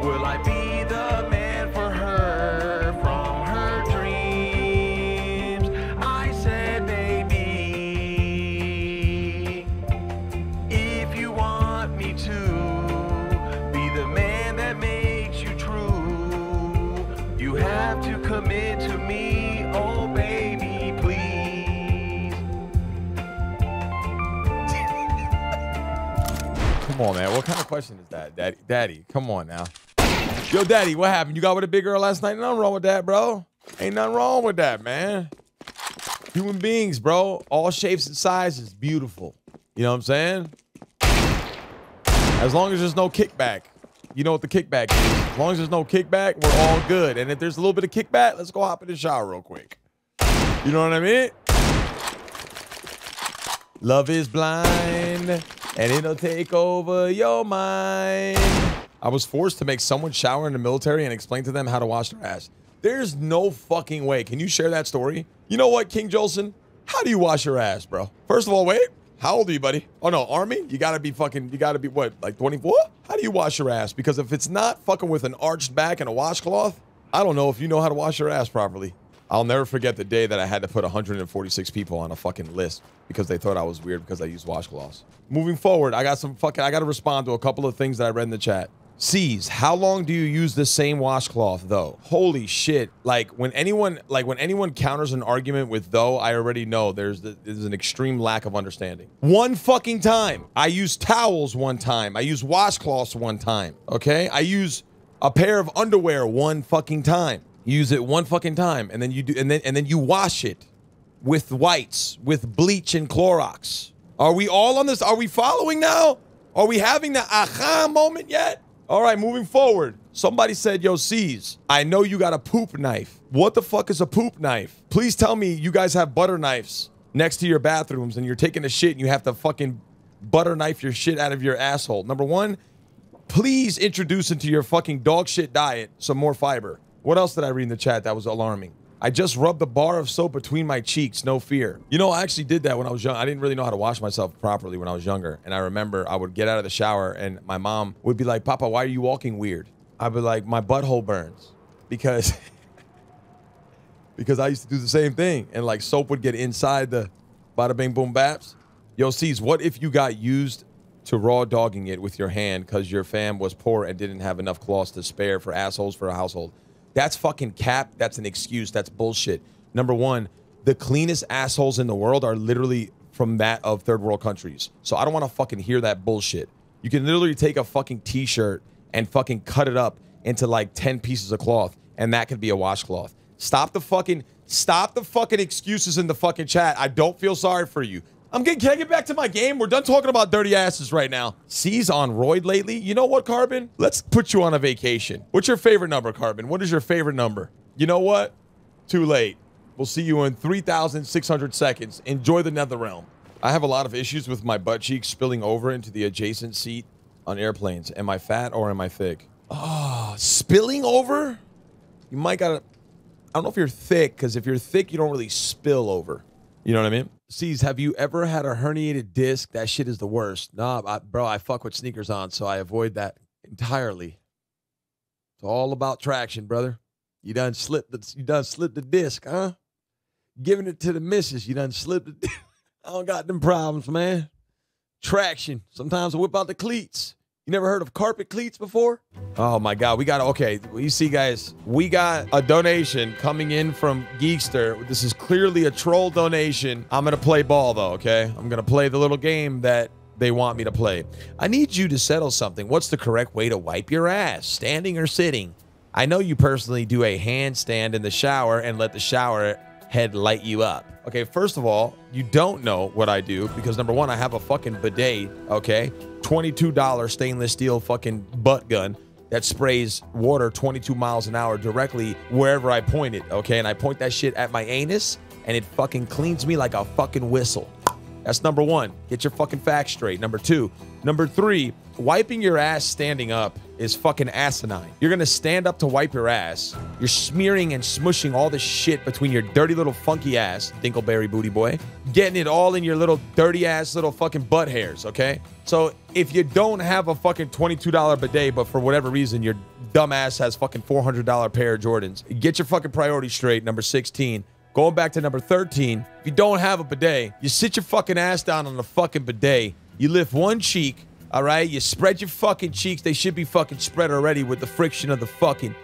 will I be the man for her from her dream? Come on, man. What kind of question is that, Daddy? Daddy, come on now. Yo, Daddy, what happened? You got with a big girl last night? Nothing wrong with that, bro. Ain't nothing wrong with that, man. Human beings, bro. All shapes and sizes. Beautiful. You know what I'm saying? As long as there's no kickback. You know what the kickback is. As long as there's no kickback, we're all good. And if there's a little bit of kickback, let's go hop in the shower real quick. You know what I mean? Love is blind, and it'll take over your mind. I was forced to make someone shower in the military and explain to them how to wash their ass. There's no fucking way. Can you share that story? You know what, King Jolson? How do you wash your ass, bro? First of all, wait. How old are you, buddy? Oh, no, Army? You gotta be fucking, you gotta be, what, like 24? How do you wash your ass? Because if it's not fucking with an arched back and a washcloth, I don't know if you know how to wash your ass properly. I'll never forget the day that I had to put 146 people on a fucking list because they thought I was weird because I used washcloths. Moving forward, I got to respond to a couple of things that I read in the chat. C's, how long do you use the same washcloth though? Holy shit. Like when anyone counters an argument with though, I already know there's an extreme lack of understanding. One fucking time. I use towels one time. I use washcloths one time. Okay? I use a pair of underwear one fucking time. Use it one fucking time, and then you do, and then you wash it with whites, with bleach and Clorox. Are we all on this? Are we following now? Are we having the aha moment yet? All right, moving forward. Somebody said, yo, C's, I know you got a poop knife. What the fuck is a poop knife? Please tell me you guys have butter knives next to your bathrooms, and you're taking a shit, and you have to fucking butter knife your shit out of your asshole. Number one, please introduce into your fucking dog shit diet some more fiber. What else did I read in the chat that was alarming? I just rubbed the bar of soap between my cheeks, no fear. You know, I actually did that when I was young. I didn't really know how to wash myself properly when I was younger. And I remember I would get out of the shower and my mom would be like, Papa, why are you walking weird? I'd be like, my butthole burns. Because I used to do the same thing. And like soap would get inside the bada bing boom baps. Yo, C's, what if you got used to raw dogging it with your hand because your fam was poor and didn't have enough cloths to spare for assholes for a household? That's fucking cap. That's an excuse. That's bullshit. Number one, the cleanest assholes in the world are literally from that of third world countries. So I don't want to fucking hear that bullshit. You can literally take a fucking t-shirt and fucking cut it up into like 10 pieces of cloth, and that could be a washcloth. Stop the fucking excuses in the fucking chat. I don't feel sorry for you. Can I get back to my game? We're done talking about dirty asses right now. C's on roid lately. You know what, Carbon? Let's put you on a vacation. What's your favorite number, Carbon? What is your favorite number? You know what? Too late. We'll see you in 3,600 seconds. Enjoy the nether realm. I have a lot of issues with my butt cheeks spilling over into the adjacent seat on airplanes. Am I fat or am I thick? Oh, spilling over? You might gotta... I don't know if you're thick, because if you're thick, you don't really spill over. You know what I mean? C's, have you ever had a herniated disc? That shit is the worst. Nah, bro, I fuck with sneakers on, so I avoid that entirely. It's all about traction, brother. You done slipped the disc, huh? Giving it to the missus, you done slipped it. I don't got them problems, man. Traction. Sometimes I whip out the cleats. You never heard of carpet cleats before? Oh my God, okay, you see guys, we got a donation coming in from Geekster. This is clearly a troll donation. I'm gonna play ball though, okay? I'm gonna play the little game that they want me to play. I need you to settle something. What's the correct way to wipe your ass, standing or sitting? I know you personally do a handstand in the shower and let the shower head light you up. Okay, first of all, you don't know what I do because number one, I have a fucking bidet, okay? $22 stainless steel fucking butt gun that sprays water 22 miles an hour directly wherever I point it, okay? And I point that shit at my anus and it fucking cleans me like a fucking whistle. That's number one. Get your fucking facts straight. Number two. Number three, wiping your ass standing up is fucking asinine. You're gonna stand up to wipe your ass. You're smearing and smushing all this shit between your dirty little funky ass, Dinkleberry booty boy, getting it all in your little dirty ass little fucking butt hairs, okay? So if you don't have a fucking $22 bidet, but for whatever reason, your dumb ass has fucking $400 pair of Jordans, get your fucking priorities straight, number 16. Going back to number 13, if you don't have a bidet, you sit your fucking ass down on the fucking bidet. You lift one cheek, all right? You spread your fucking cheeks. They should be fucking spread already with the friction of the fucking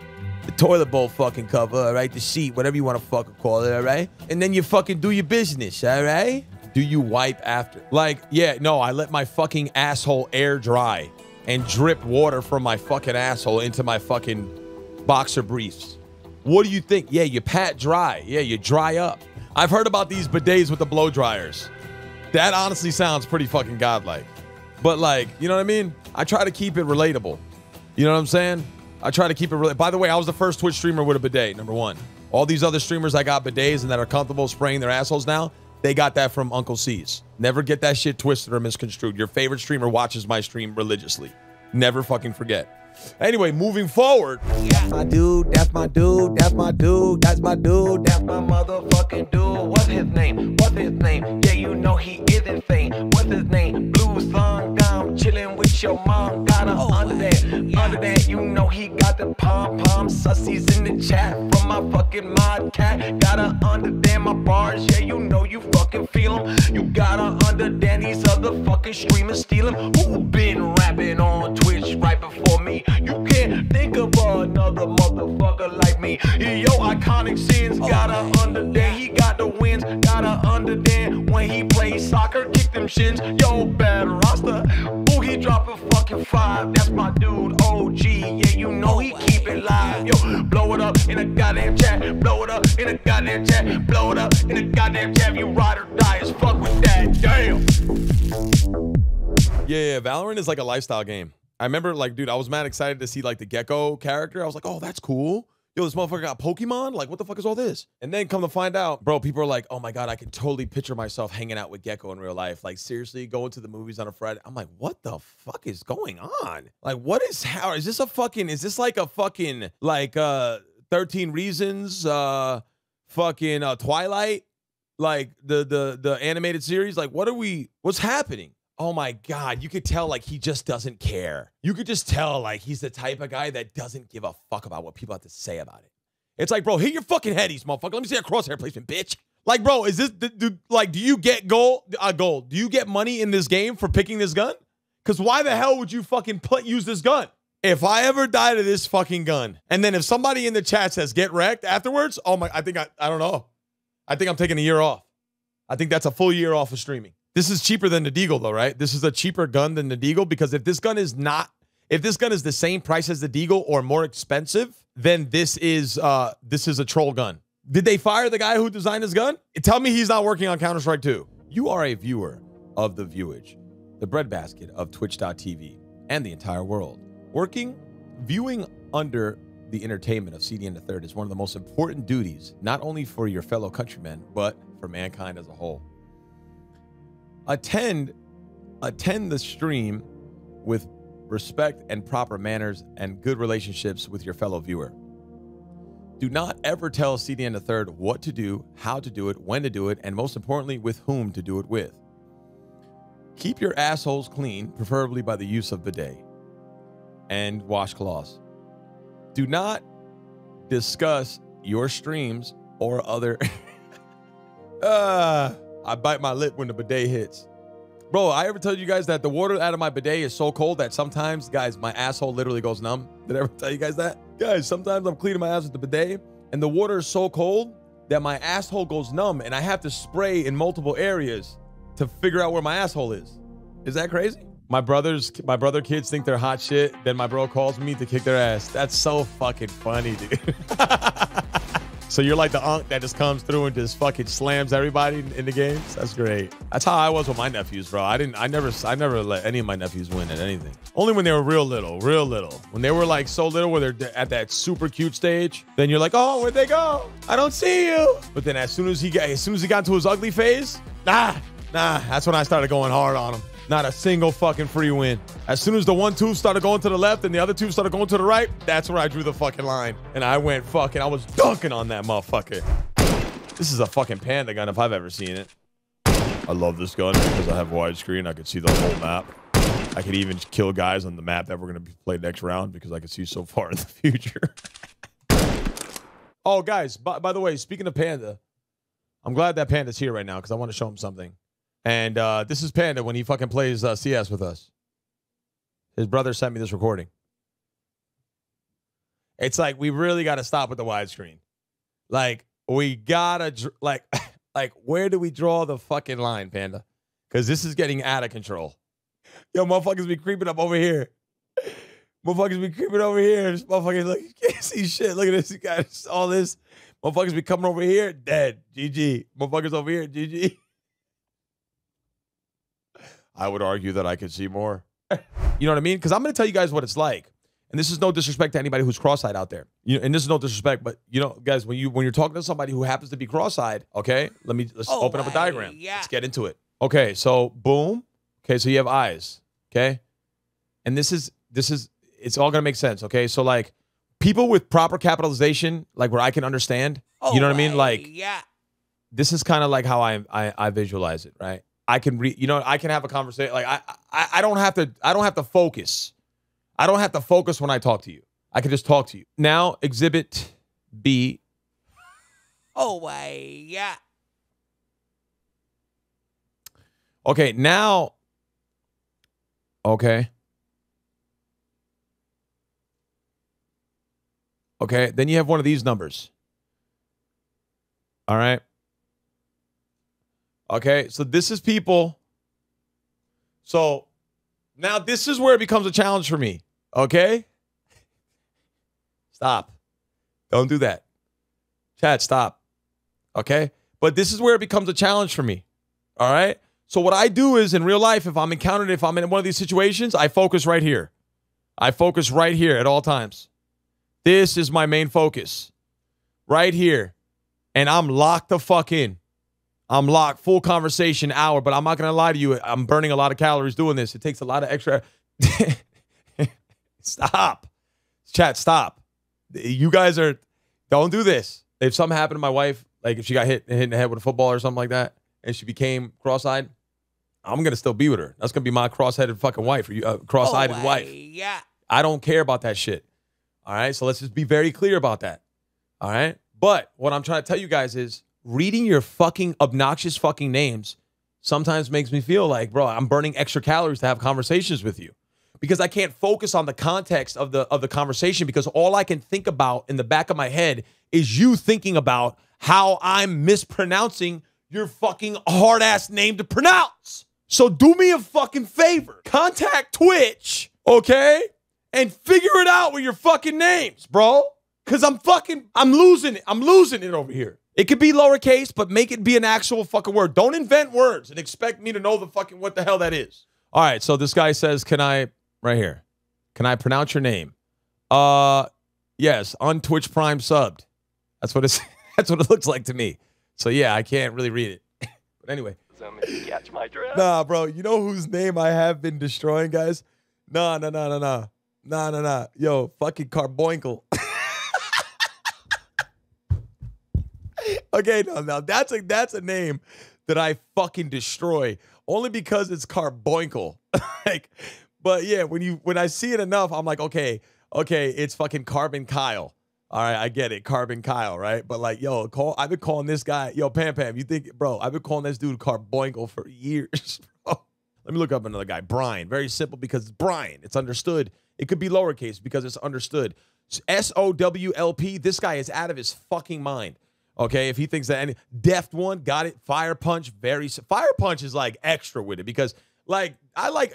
toilet bowl fucking cover, all right? The seat, whatever you want to fucking call it, all right? And then you fucking do your business, all right? do you wipe after? Like, yeah, no, I let my fucking asshole air dry and drip water from my fucking asshole into my fucking boxer briefs. What do you think? Yeah, you pat dry. Yeah, you dry up. I've heard about these bidets with the blow dryers. That honestly sounds pretty fucking godlike. But like, you know what I mean? I try to keep it relatable. You know what I'm saying? I try to keep it relatable. By the way, I was the first Twitch streamer with a bidet, #1. All these other streamers I got bidets and that are comfortable spraying their assholes now, they got that from Uncle C's. Never get that shit twisted or misconstrued. Your favorite streamer watches my stream religiously. Never fucking forget. Anyway, moving forward. My dude, that's my dude, that's my dude, that's my dude, that's my motherfucking dude. What's his name? What's his name? Yeah, you know he is insane. What's his name? Blue Sun Gum, chilling with your mom. Got him under that, you know he got the pom-pom sussies in the chat from my fucking mod cat. Got her under there, my bars, yeah, you know you fucking feel him. You got her under there, these other fucking streamers steal him. Who been rapping on Twitch right before me? You can't think of another motherfucker like me. Yo, iconic sins, got her under there, he got the wins. Got her under there, when he plays soccer, kick them shins. Yo, bad roster, ooh, he drop a fucking 5, that's my dude, OG, yeah, you know he keep it live. Yo, blow it up in a goddamn chat, blow it up in a goddamn chat, blow it up in a goddamn chat, you ride or die as fuck with that, damn. Yeah, Valorant is like a lifestyle game. I remember, like, dude, I was mad excited to see, like, the gecko character. I was like, oh, that's cool. Yo, this motherfucker got Pokemon? Like, what the fuck is all this? And then come to find out, bro, people are like, oh, my God, I can totally picture myself hanging out with Gecko in real life. Like, seriously, going to the movies on a Friday. I'm like, what the fuck is going on? Like, what is, how, is this a fucking, is this like a fucking, like, 13 Reasons, fucking Twilight? Like, the animated series? Like, what are we, what's happening? Oh my God, you could tell like he just doesn't care. You could just tell like he's the type of guy that doesn't give a fuck about what people have to say about it. It's like, bro, hit your fucking headies, motherfucker. Let me see that crosshair placement, bitch. Like, bro, is this, do you get gold? Gold. Do you get money in this game for picking this gun? Because why the hell would you fucking use this gun? If I ever die to this fucking gun, and then if somebody in the chat says get wrecked afterwards, oh my, I don't know. I think I'm taking a year off. I think that's a full year off of streaming. This is cheaper than the Deagle though, right? This is a cheaper gun than the Deagle because if this gun is not, if this gun is the same price as the Deagle or more expensive, then this is a troll gun. Did they fire the guy who designed this gun? Tell me he's not working on Counter-Strike 2. You are a viewer of the viewage, the breadbasket of Twitch.tv and the entire world. Viewing under the entertainment of CDN III is one of the most important duties, not only for your fellow countrymen, but for mankind as a whole. Attend the stream with respect and proper manners and good relationships with your fellow viewer. Do not ever tell CDN III what to do, how to do it, when to do it, and most importantly, with whom to do it with. Keep your assholes clean, preferably by the use of bidet and washcloths. Do not discuss your streams or other... I bite my lip when the bidet hits. Bro, I ever tell you guys that the water out of my bidet is so cold that sometimes, guys, my asshole literally goes numb? Did I ever tell you guys that? Guys, sometimes I'm cleaning my ass with the bidet, and the water is so cold that my asshole goes numb, and I have to spray in multiple areas to figure out where my asshole is. Is that crazy? My brother kids think they're hot shit, then my bro calls me to kick their ass. That's so fucking funny, dude. So you're like the unk that just comes through and just fucking slams everybody in the games. That's great. That's how I was with my nephews, bro. I never let any of my nephews win at anything. Only when they were real little. When they were like so little, where they're at that super cute stage, then you're like, oh, where'd they go? I don't see you. But then as soon as he got to his ugly phase, nah. That's when I started going hard on him. Not a single fucking free win. As soon as the one tooth started going to the left and the other tooth started going to the right, that's where I drew the fucking line. And I was dunking on that motherfucker. This is a fucking panda gun if I've ever seen it. I love this gun because I have widescreen. I can see the whole map. I could even kill guys on the map that we're going to play next round because I can see so far in the future. Oh, guys, by the way, speaking of panda, I'm glad that panda's here right now because I want to show him something. And this is Panda when he fucking plays CS with us. His brother sent me this recording. It's like, we really got to stop with the widescreen. Like, we got to, like, Like, where do we draw the fucking line, Panda? Because this is getting out of control. Yo, motherfuckers be creeping up over here. Motherfuckers be creeping over here. This motherfuckers, look, you can't see shit. Look at this. You got all this. Motherfuckers be coming over here, dead. GG. Motherfuckers over here, GG. I would argue that I could see more. You know what I mean? Because I'm going to tell you guys what it's like. And this is no disrespect to anybody who's cross-eyed out there. You know, and this is no disrespect, but you know, guys, when you're talking to somebody who happens to be cross-eyed, okay, let's open up a diagram. Yeah. Let's get into it. Okay, so boom. Okay, so you have eyes. Okay, and this is it's all gonna make sense. Okay, so like people with proper capitalization, like where I can understand. Oh, you know what I mean? Like, yeah, this is kind of like how I visualize it, right? I can read. You know, I can have a conversation. Like I don't have to focus. I don't have to focus when I talk to you. I can just talk to you. Now, Exhibit B. Oh, why, yeah. Okay, now. Okay. Okay, then you have one of these numbers. All right. Okay, so this is people. So now this is where it becomes a challenge for me. Okay? Stop. Don't do that. Chat, stop. Okay? But this is where it becomes a challenge for me. All right? So what I do is, in real life, if I'm in one of these situations, I focus right here. I focus right here at all times. This is my main focus. Right here. And I'm locked the fuck in. I'm locked, full conversation hour, but I'm not going to lie to you. I'm burning a lot of calories doing this. It takes a lot of extra. Stop. Chat, stop. You guys are, don't do this. If something happened to my wife, like if she got hit in the head with a football or something like that, and she became cross-eyed, I'm going to still be with her. That's going to be my cross-headed fucking wife, or cross-eyed wife. Yeah. I don't care about that shit. All right? So let's just be very clear about that. All right? But what I'm trying to tell you guys is, reading your fucking obnoxious fucking names sometimes makes me feel like, bro, I'm burning extra calories to have conversations with you, because I can't focus on the context of the conversation, because all I can think about in the back of my head is you thinking about how I'm mispronouncing your fucking hard-ass name to pronounce. So do me a fucking favor. Contact Twitch, okay? And figure it out with your fucking names, bro. Because I'm losing it. I'm losing it over here. It could be lowercase, but make it be an actual fucking word. Don't invent words and expect me to know the fucking what the hell that is. All right, so this guy says, right here, can I pronounce your name? Yes, on Twitch Prime subbed. That's what it looks like to me. So yeah, I can't really read it. But anyway. Catch my drift. Nah, bro, you know whose name I have been destroying, guys? Nah. Yo, fucking Carboinkle. Okay, no, that's a name that I fucking destroy only because it's Carboinkle. Like, but yeah, when I see it enough, I'm like, okay, it's fucking Carbon Kyle. All right, I get it, Carbon Kyle, right? But like, yo, I've been calling this guy, yo, Pam, you think, bro? I've been calling this dude Carboinkle for years. Let me look up another guy, Brian. Very simple because it's Brian. It's understood. It could be lowercase because it's understood. SOWLP. This guy is out of his fucking mind. Okay, if he thinks that any deft one got it, Fire Punch, Fire Punch is like extra with it, because like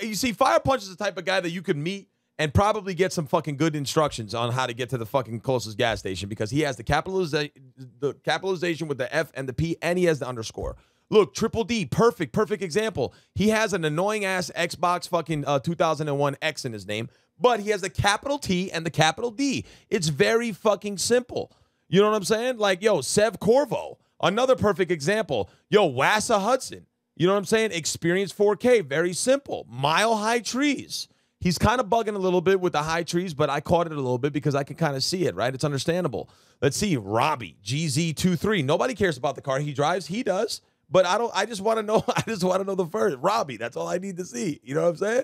you see, Fire Punch is the type of guy that you could meet and probably get some fucking good instructions on how to get to the fucking closest gas station, because he has the capitalization with the F and the P, and he has the underscore. Look, Triple D, perfect example. He has an annoying ass Xbox fucking 2001 X in his name, but he has the capital T and the capital D. It's very fucking simple. You know what I'm saying? Like, yo, Sev Corvo, another perfect example. Yo, Wassa Hudson, you know what I'm saying? Experience 4K, very simple. Mile High Trees. He's kind of bugging a little bit with the high trees, but I caught it a little bit because I can kind of see it, right? It's understandable. Let's see, Robbie, GZ23. Nobody cares about the car he drives. He does, but I just want to know. I just want to know the first. Robbie, that's all I need to see. You know what I'm saying?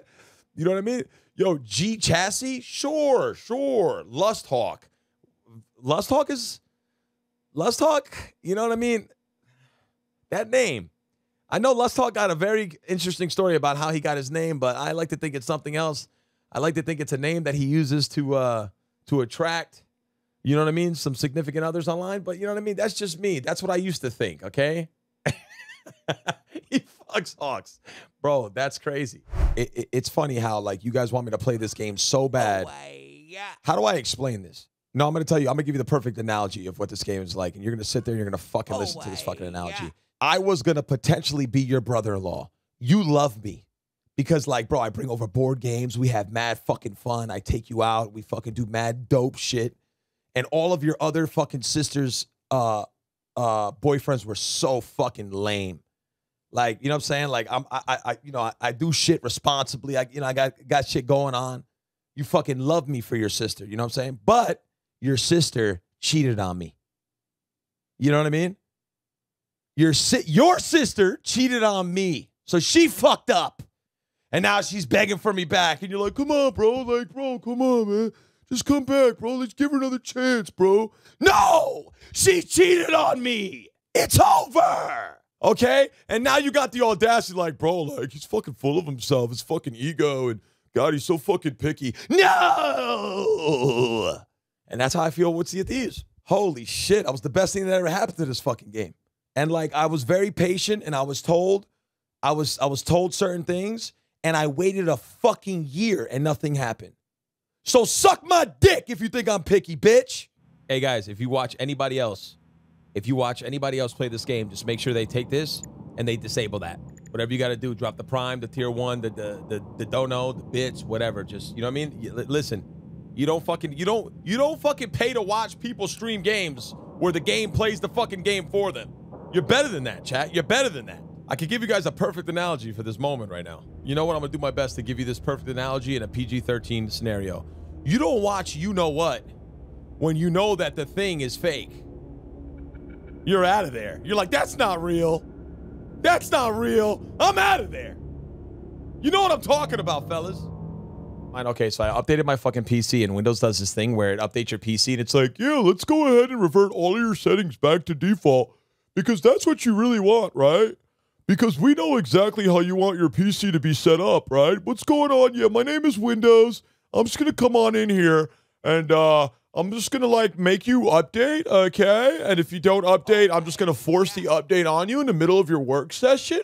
You know what I mean? Yo, G Chassis, sure. Lust Hawk is Lust Hawk, you know what I mean? That name. I know Lust Hawk got a very interesting story about how he got his name, but I like to think it's something else. I like to think it's a name that he uses to attract, you know what I mean, some significant others online, but you know what I mean? That's just me. That's what I used to think, okay? He fucks hawks, bro. That's crazy. It's funny how like you guys want me to play this game so bad. How do I explain this? No, I'm gonna tell you. I'm gonna give you the perfect analogy of what this game is like, and you're gonna sit there and you're gonna fucking listen to this fucking analogy. Yeah. I was gonna potentially be your brother-in-law. You love me because, like, bro, I bring over board games. We have mad fucking fun. I take you out. We fucking do mad dope shit. And all of your other fucking sisters' boyfriends were so fucking lame. Like, you know what I'm saying? Like, I do shit responsibly. I got shit going on. You fucking love me for your sister. You know what I'm saying? But your sister cheated on me. You know what I mean? Your sister cheated on me. So she fucked up. And now she's begging for me back. And you're like, come on, bro. Like, bro, come on, man. Just come back, bro. Let's give her another chance, bro. No! She cheated on me. It's over. Okay? And now you got the audacity, like, bro, like, he's fucking full of himself. His fucking ego. And, God, he's so fucking picky. No! And that's how I feel with Sea of Thieves. Holy shit. I was the best thing that ever happened to this fucking game. And, like, I was very patient, and I was told, I was told certain things, and I waited a fucking year, and nothing happened. So suck my dick if you think I'm picky, bitch. Hey, guys, if you watch anybody else play this game, just make sure they take this and they disable that. Whatever you got to do, drop the prime, the tier one, the don't know, the bits, whatever. Just, you know what I mean? Listen, you don't fucking pay to watch people stream games where the game plays the fucking game for them. You're better than that, chat. You're better than that. I could give you guys a perfect analogy for this moment right now. You know what? I'm going to do my best to give you this perfect analogy in a PG-13 scenario. You don't watch You Know What when you know that the thing is fake. You're out of there. You're like, that's not real. That's not real. I'm out of there. You know what I'm talking about, fellas. Fine, okay, so I updated my fucking PC, and Windows does this thing where it updates your PC, and it's like, yeah, let's go ahead and revert all of your settings back to default because that's what you really want, right? Because we know exactly how you want your PC to be set up, right? What's going on? Yeah, my name is Windows. I'm just going to come on in here, and I'm just going to, like, make you update, okay? And if you don't update, I'm just going to force the update on you in the middle of your work session.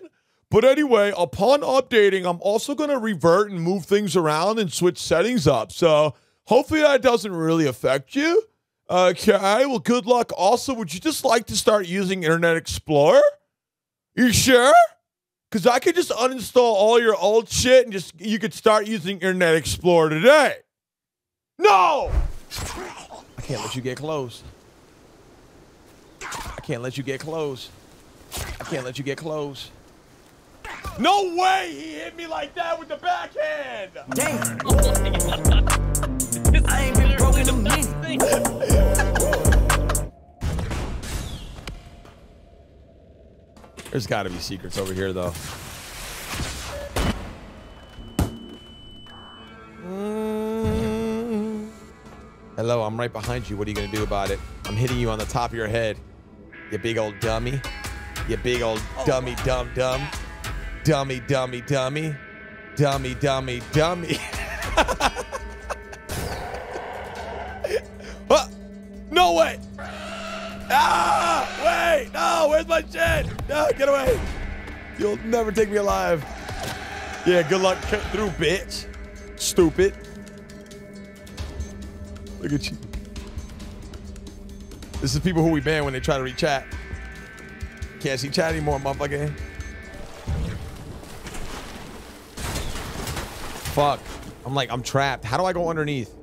But anyway, upon updating, I'm also going to revert and move things around and switch settings up. So hopefully that doesn't really affect you. Okay, well, good luck. Also, would you just like to start using Internet Explorer? You sure? Because I could just uninstall all your old shit and just you could start using Internet Explorer today. No! I can't let you get close. I can't let you get close. I can't let you get close. No way he hit me like that with the backhand! Damn! I ain't been broken a minute. There's gotta be secrets over here though. Hello, I'm right behind you. What are you gonna do about it? I'm hitting you on the top of your head. You big old dummy. You big old dummy, dumb, dumb. Dummy, dummy, dummy. Dummy, dummy, dummy. Huh? No way! Ah! Wait! No! Where's my shit? No! Get away! You'll never take me alive. Yeah, good luck cut through, bitch. Stupid. Look at you. This is people who we ban when they try to read chat. Can't see chat anymore, motherfucker. Fuck. I'm like, I'm trapped. How do I go underneath?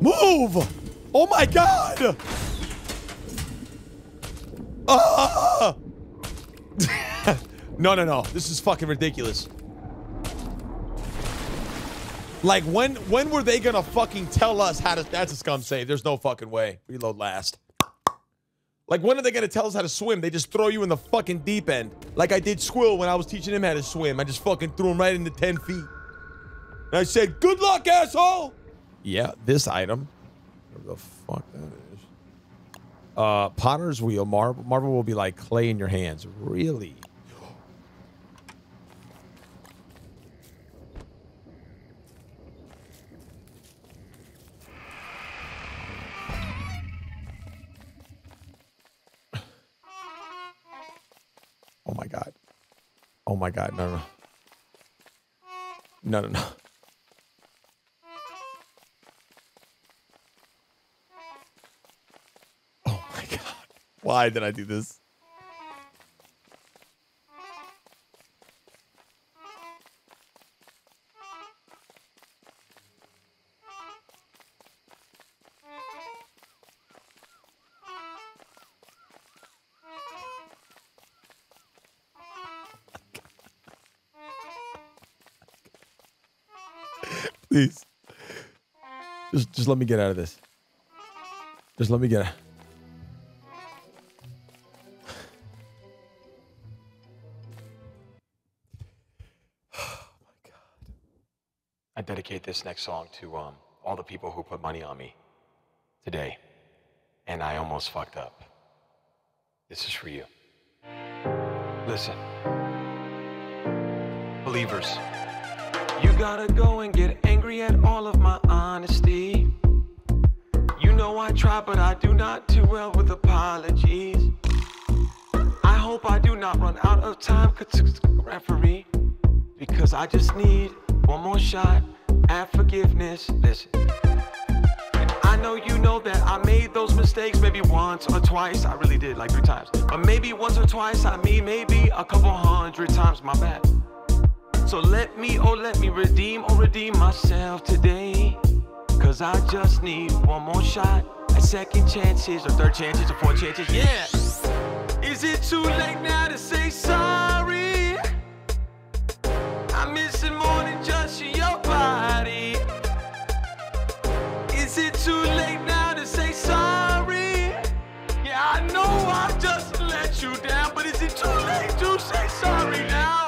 Move! Oh my god! Ah! No. This is fucking ridiculous. Like, when were they gonna fucking tell us how to... That's a scum save. There's no fucking way. Reload last. Like, when are they going to tell us how to swim? They just throw you in the fucking deep end. Like I did Squill when I was teaching him how to swim. I just fucking threw him right into 10 feet. And I said, good luck, asshole! Yeah, this item. Whatever the fuck that is. Potter's wheel. Marble will be like clay in your hands. Really? my God. Oh my God. No, no. No, no, no. Oh my God. Why did I do this? Please. Just let me get out of this. Just let me get out. Oh my God. I dedicate this next song to all the people who put money on me today. And I almost fucked up. This is for you. Listen. Believers. You gotta go and get angry at all of my honesty. You know I try, but I do not do well with apologies. I hope I do not run out of time, referee, because I just need one more shot at forgiveness. Listen, I know you know that I made those mistakes maybe once or twice. I really did, like 3 times. But maybe once or twice, I mean maybe a couple 100 times, my bad. So let me, oh let me redeem, oh redeem myself today. Cause I just need one more shot at 2nd chances, or 3rd chances, or 4th chances, yeah. Is it too late now to say sorry? I'm missing more than just your body. Is it too late now to say sorry? Yeah, I know I just let you down, but is it too late to say sorry now?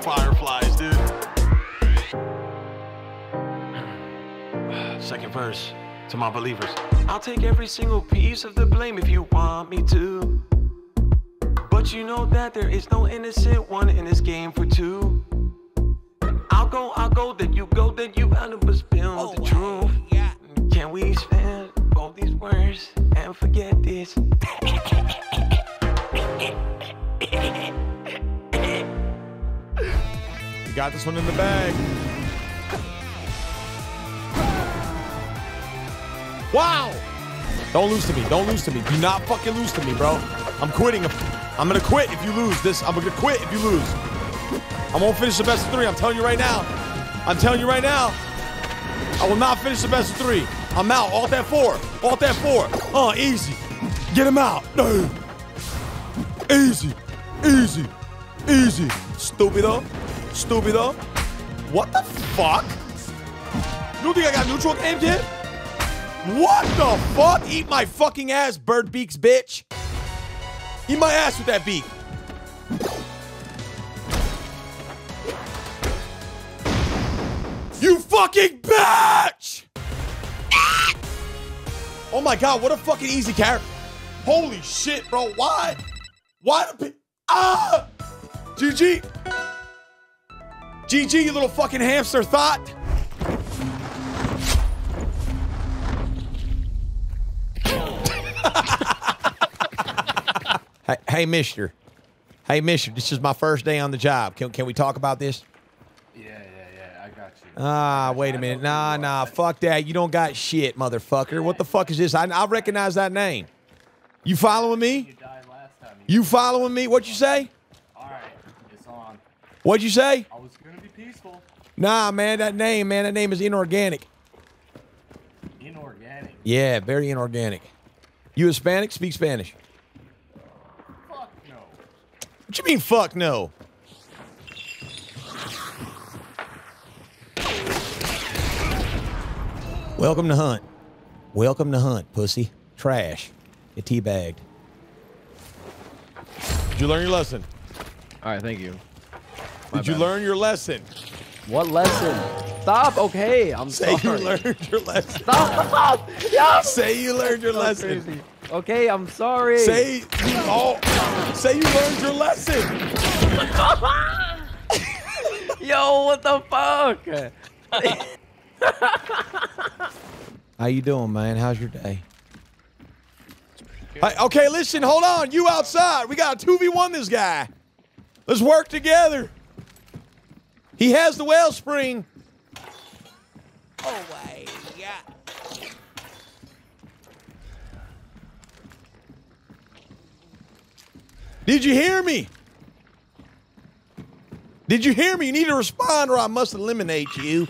Fireflies, dude. Second verse to my believers. I'll take every single piece of the blame if you want me to. But you know that there is no innocent one in this game for 2. I'll go, then you go, then you out of us build the truth. Yeah. Can we spend both these words and forget this? You got this one in the bag. Wow! Don't lose to me. Don't lose to me. Do not fucking lose to me, bro. I'm quitting. I'm gonna quit if you lose this. I'm gonna quit if you lose. I won't finish the best of 3. I'm telling you right now. I'm telling you right now. I will not finish the best of 3. I'm out. Alt that 4. Alt that 4. Easy. Get him out. Easy. Easy. Easy. Stupido. Stupido. What the fuck? You think I got neutral game, kid? What the fuck? Eat my fucking ass, bird beaks, bitch. Eat my ass with that beak. You fucking bitch! Ah! Oh my God, what a fucking easy character. Holy shit, bro. Why? Why the... Ah! GG. GG, you little fucking hamster thought. hey, mister. Hey, mister, this is my first day on the job. Can we talk about this? Yeah, I got you. Wait a minute. Nah, fuck that. You don't got shit, motherfucker. What the fuck is this? I recognize that name. You following me? You following me? What'd you say? All right, it's on. What'd you say? I was gonna be peaceful. Nah, man, that name is inorganic. Inorganic? Yeah, very inorganic. You Hispanic? Speak Spanish. Fuck no. What you mean, fuck no? Welcome to Hunt. Welcome to Hunt, pussy. Trash. Get teabagged. Did you learn your lesson? All right, thank you. Did you learn your lesson? What lesson? Stop. Okay, I'm sorry. Say you learned your lesson. Stop. Say you learned your lesson. Crazy. Okay, I'm sorry. Say you learned your lesson. Yo, what the fuck? How you doing, man? How's your day? Okay, listen, hold on. You outside. We got a 2v1 this guy. Let's work together. He has the wellspring. Oh, my God. Did you hear me? Did you hear me? You need to respond or I must eliminate you.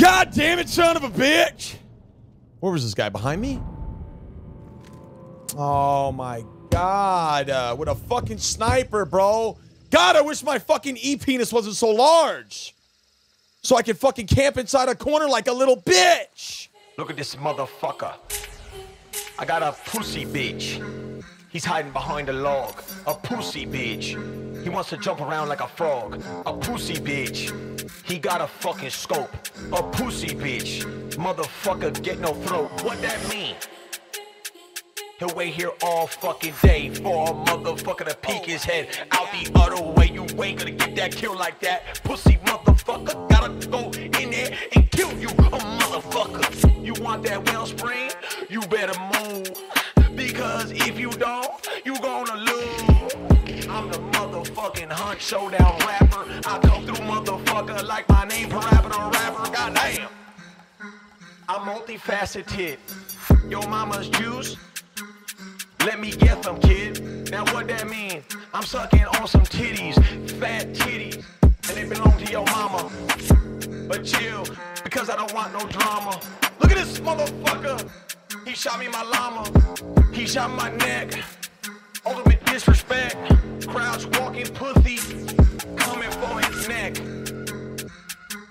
God damn it, son of a bitch! Where was this guy? Behind me? Oh my God, with a fucking sniper, bro. God, I wish my fucking E-penis wasn't so large. So I could fucking camp inside a corner like a little bitch. Look at this motherfucker. I got a pussy bitch. He's hiding behind a log. A pussy bitch. He wants to jump around like a frog. A pussy bitch. He got a fucking scope. A pussy bitch. Motherfucker, get no throat. What that mean? He'll wait here all fucking day for a motherfucker to peek his head. Out the other way, you ain't gonna get that kill like that. Pussy motherfucker, gotta go in there and kill you, a motherfucker. You want that wellspring? You better move. Because if you don't, you gonna lose. I'm the motherfucking Hunt Showdown rapper. I come through motherfucker like my name Parabola rapper, goddamn. I'm multifaceted. Your mama's juice. Let me get them, kid. Now what that mean? I'm sucking on some titties, fat titties, and they belong to your mama. But chill, because I don't want no drama. Look at this motherfucker. He shot me my llama. He shot my neck. Ultimate disrespect. Crowds walking pussy, coming for his neck.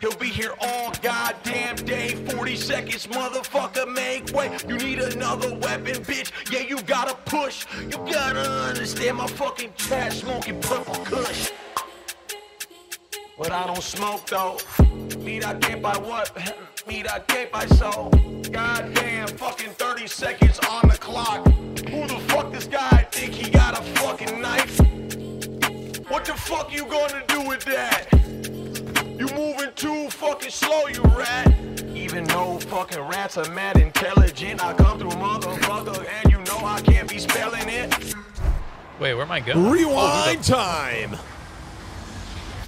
He'll be here all goddamn day. 40 seconds, motherfucker, make way. You need another weapon, bitch. Yeah, you gotta push. You gotta understand my fucking chat smoking purple kush. But I don't smoke, though. Meat I get by what? Meat I get by so. Goddamn fucking 30 seconds on the clock. Who the fuck this guy think he got a fucking knife? What the fuck you gonna do with that? You moving too fucking slow, you rat. Even though fucking rats are mad intelligent, I come through motherfucker and you know I can't be spelling it. Wait, where am I going? Rewind time.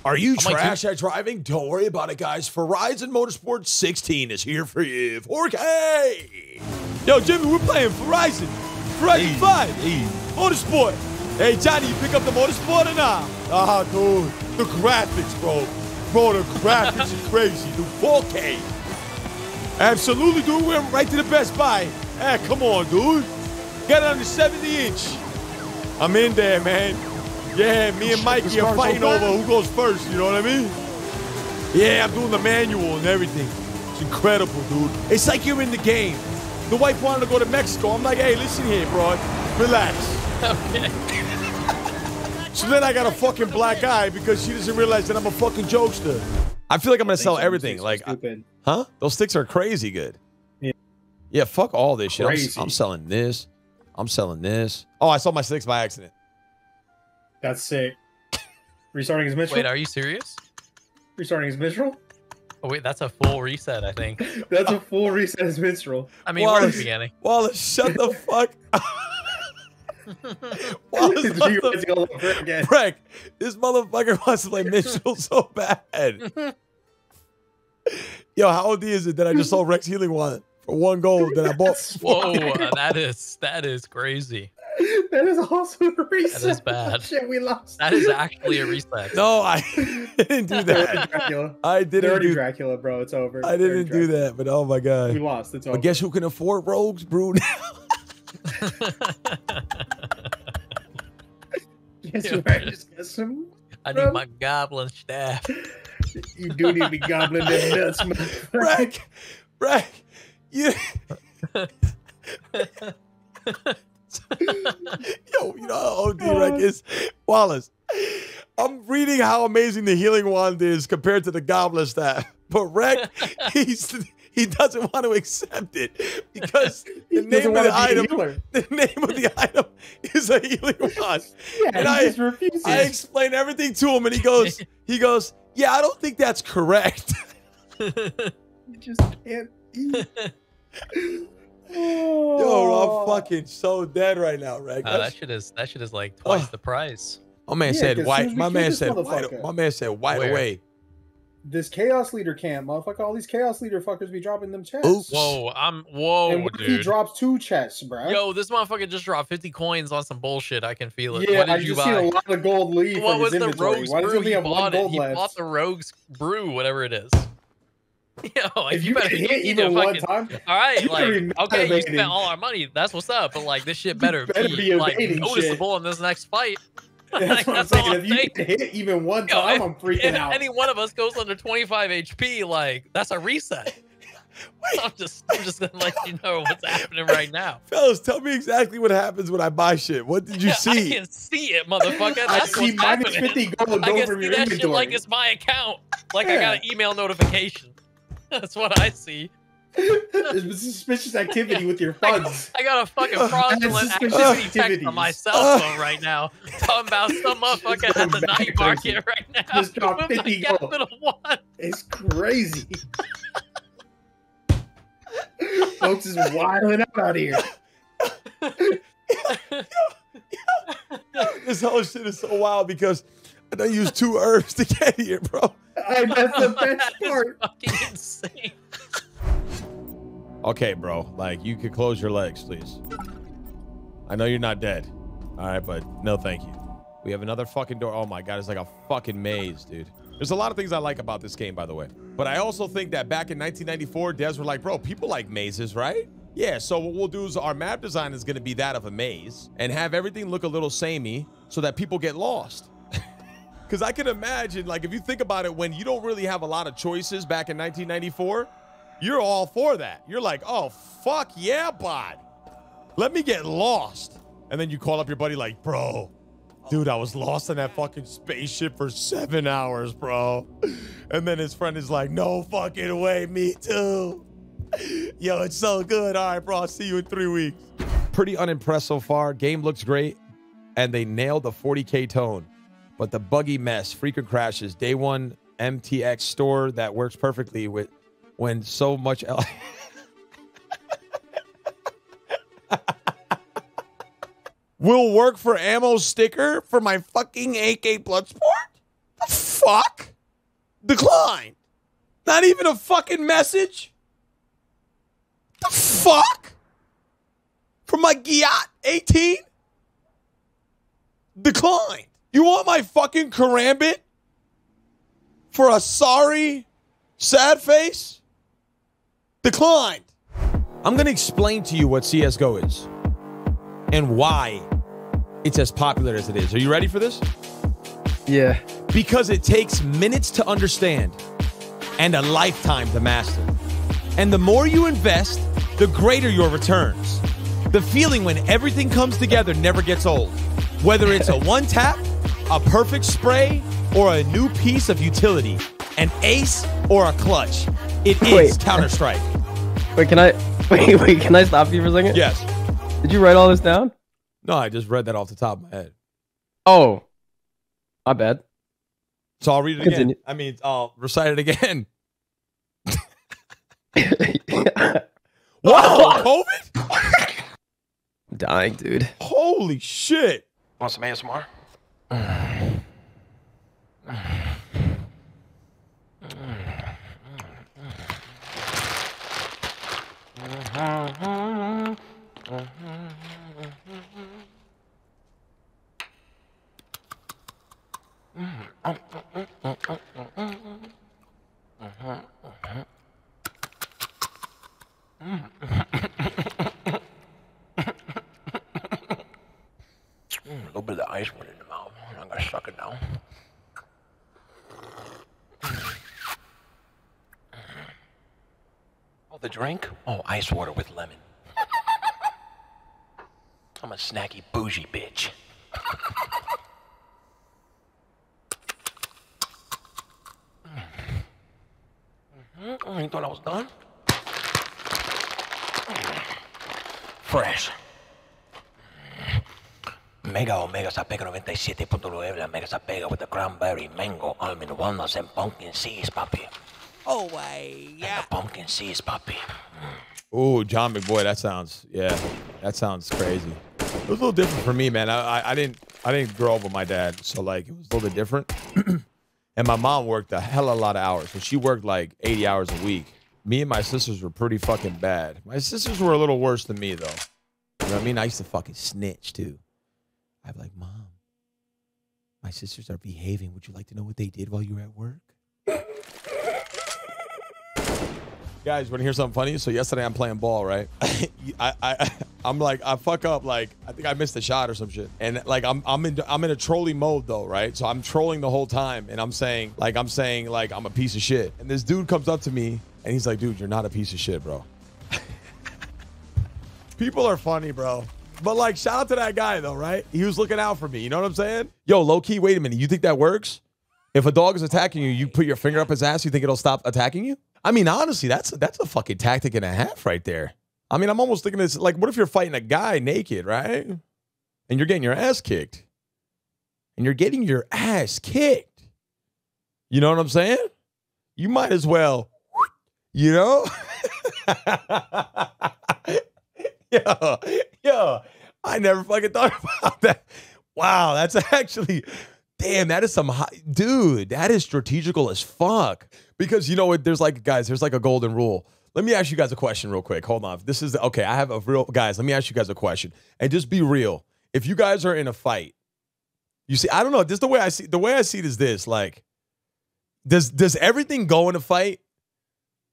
Are you trash at driving? Don't worry about it, guys. Verizon Motorsports 16 is here for you. 4K. Yo, Jimmy, we're playing Verizon. Verizon 5. Motorsport. Hey, Johnny, you pick up the Motorsport or not? Ah, dude. The graphics, bro. Bro, the graphics is crazy. The 4K. Absolutely, dude. We're right to the Best Buy. Ah, come on, dude. Got it on the 70-inch. I'm in there, man. Yeah, me and Mikey are fighting over who goes first. You know what I mean? Yeah, I'm doing the manual and everything. It's incredible, dude. It's like you're in the game. The wife wanted to go to Mexico. I'm like, hey, listen here, bro. Relax. Okay. So then I got a fucking black eye because she doesn't realize that I'm a fucking jokester. I feel like I'm gonna sell everything. Like, huh? Those sticks are crazy good. Yeah. Yeah, fuck all this shit. I'm selling this. I'm selling this. Oh, I sold my sticks by accident. That's sick. Restarting his Mitchell. Wait, are you serious? Restarting his Mitchell? Oh, wait, that's a full reset, I think. That's a full reset as Mitchell. I mean, Wallace, we're at the beginning. Wallace, shut the fuck up. Wallace, Breck, this motherfucker wants to play Mitchell so bad. Yo, how OD is it that I just sold Rex Healing one for $1 that I bought? Whoa, that is crazy. That is also a reset. That is bad. Shit, we lost. That is actually a reset. No, I didn't do that. Dracula. I didn't. Dirty Dracula, bro. It's over. I didn't do that, but oh my god, we lost. It's over. But guess who can afford Rogues Brew now? Yes, you just got some. I need my goblin staff. You do need to be goblin them nuts, man. Brack, you. Yo, you know how OD Rec is? Wallace, I'm reading how amazing the healing wand is compared to the goblin staff. But Rec, he doesn't want to accept it because the name of the item, is a healing wand. Yeah, and I explain everything to him, and he goes, yeah, I don't think that's correct. You just can't eat. Yo, I'm fucking so dead right now, Reg. That shit is like twice the price. My man said white. My man said white away. This chaos leader camp, motherfucker. All these chaos leader fuckers be dropping them chests. Oops. Whoa, and dude. He drops 2 chests, bro. Yo, this motherfucker just dropped 50 coins on some bullshit. I can feel it. Yeah, what did you buy? I see a lot of gold leaf. What was the rogue's brew? He bought the rogue's brew, whatever it is. Yo, like, if you better hit even fucking, one time, all right, like, okay, you spent all our money, that's what's up, but like, this shit better be like noticeable in this next fight. That's, like, that's all I'm thinking. If you hit even one time, I'm freaking out. If any one of us goes under 25 HP, like, that's a reset. Wait. I'm just gonna let you know what's happening right now. Fellas, tell me exactly what happens when I buy shit. What did you see? I can see it, motherfucker. That's I see minus 50 gold over your inventory. Shit, like, it's my account. Like, I got an email notification. That's what I see. There's suspicious activity with your funds. I got a fucking fraudulent activity text on my cell phone right now. Talking about some motherfucker at the night market right now. Just dropped 50 gold. It's crazy. Folks is wilding out here. This whole shit is so wild because I used 2 herbs to get here, bro. That's the best part. Fucking insane. Okay, bro. Like, you could close your legs, please. I know you're not dead. All right, but no, thank you. We have another fucking door. Oh my God, it's like a fucking maze, dude. There's a lot of things I like about this game, by the way. But I also think that back in 1994, devs were like, bro, people like mazes, right? Yeah, so what we'll do is our map design is going to be that of a maze and have everything look a little samey so that people get lost. Because I can imagine, like, if you think about it, when you don't really have a lot of choices back in 1994, you're all for that. You're like, oh, fuck yeah, bud. Let me get lost. And then you call up your buddy like, bro, dude, I was lost in that fucking spaceship for 7 hours, bro. And then his friend is like, no fucking way, me too. Yo, it's so good. All right, bro, I'll see you in 3 weeks. Pretty unimpressed so far. Game looks great. And they nailed the 40K tone. But the buggy mess, frequent crashes, day one MTX store that works perfectly with when so much else. Will work for ammo sticker for my fucking AK Bloodsport? The fuck? Decline. Not even a fucking message? The fuck? For my Giat 18? Decline. You want my fucking karambit for a sorry, sad face? Declined. I'm going to explain to you what CSGO is and why it's as popular as it is. Are you ready for this? Yeah. Because it takes minutes to understand and a lifetime to master. And the more you invest, the greater your returns. The feeling when everything comes together never gets old. Whether it's a one tap, a perfect spray, or a new piece of utility, an ace or a clutch, it is Counter-Strike. Wait, can I stop you for a second? Yes. Did you write all this down? No, I just read that off the top of my head. Oh, my bad. So I'll read it again. Continue. I mean, I'll recite it again. Whoa, COVID? I'm dying, dude. Holy shit. Want some ASMR? A little bit of the ice went in the mouth, and I'm gonna suck it down. The drink? Oh, ice water with lemon. I'm a snacky, bougie bitch. Oh, you thought I was done? Fresh. Mega Omega Sapega 97.9 La Mega Sapega with the cranberry, mango, almond, walnuts, and pumpkin seeds, papi. Oh, wait, yeah. And the pumpkin seeds, papi. Ooh, John McBoy, that sounds, yeah, that sounds crazy. It was a little different for me, man. I didn't grow up with my dad, so like it was a little bit different. And my mom worked a hell of a lot of hours, so she worked like 80 hours a week. Me and my sisters were pretty fucking bad. My sisters were a little worse than me, though. You know what I mean? I used to fucking snitch, too. I'd be like, Mom, my sisters are behaving. Would you like to know what they did while you were at work? Guys, want to hear something funny? So yesterday I'm playing ball, right? I'm like, I fuck up. Like, I think I missed a shot or some shit. And like, I'm in a trolley mode though, right? So I'm trolling the whole time. And I'm saying like, I'm a piece of shit. And this dude comes up to me and he's like, dude, you're not a piece of shit, bro. People are funny, bro. But like, shout out to that guy though, right? He was looking out for me. You know what I'm saying? Yo, low key, wait a minute. You think that works? If a dog is attacking you, you put your finger up his ass. You think it'll stop attacking you? I mean, honestly, that's a fucking tactic and a half right there. I mean, I'm almost thinking this, like, what if you're fighting a guy naked, right? And you're getting your ass kicked. You know what I'm saying? You might as well, you know? yo, I never fucking thought about that. Wow, that's actually... Damn, that is some high, dude, that is strategical as fuck. Because you know what, there's like, guys, there's like a golden rule. Let me ask you guys a question real quick. Hold on. This is, okay, I have a real, guys, let me ask you guys a question. And just be real. If you guys are in a fight, you see, I don't know, this is the way I see it is this, like, does everything go in a fight?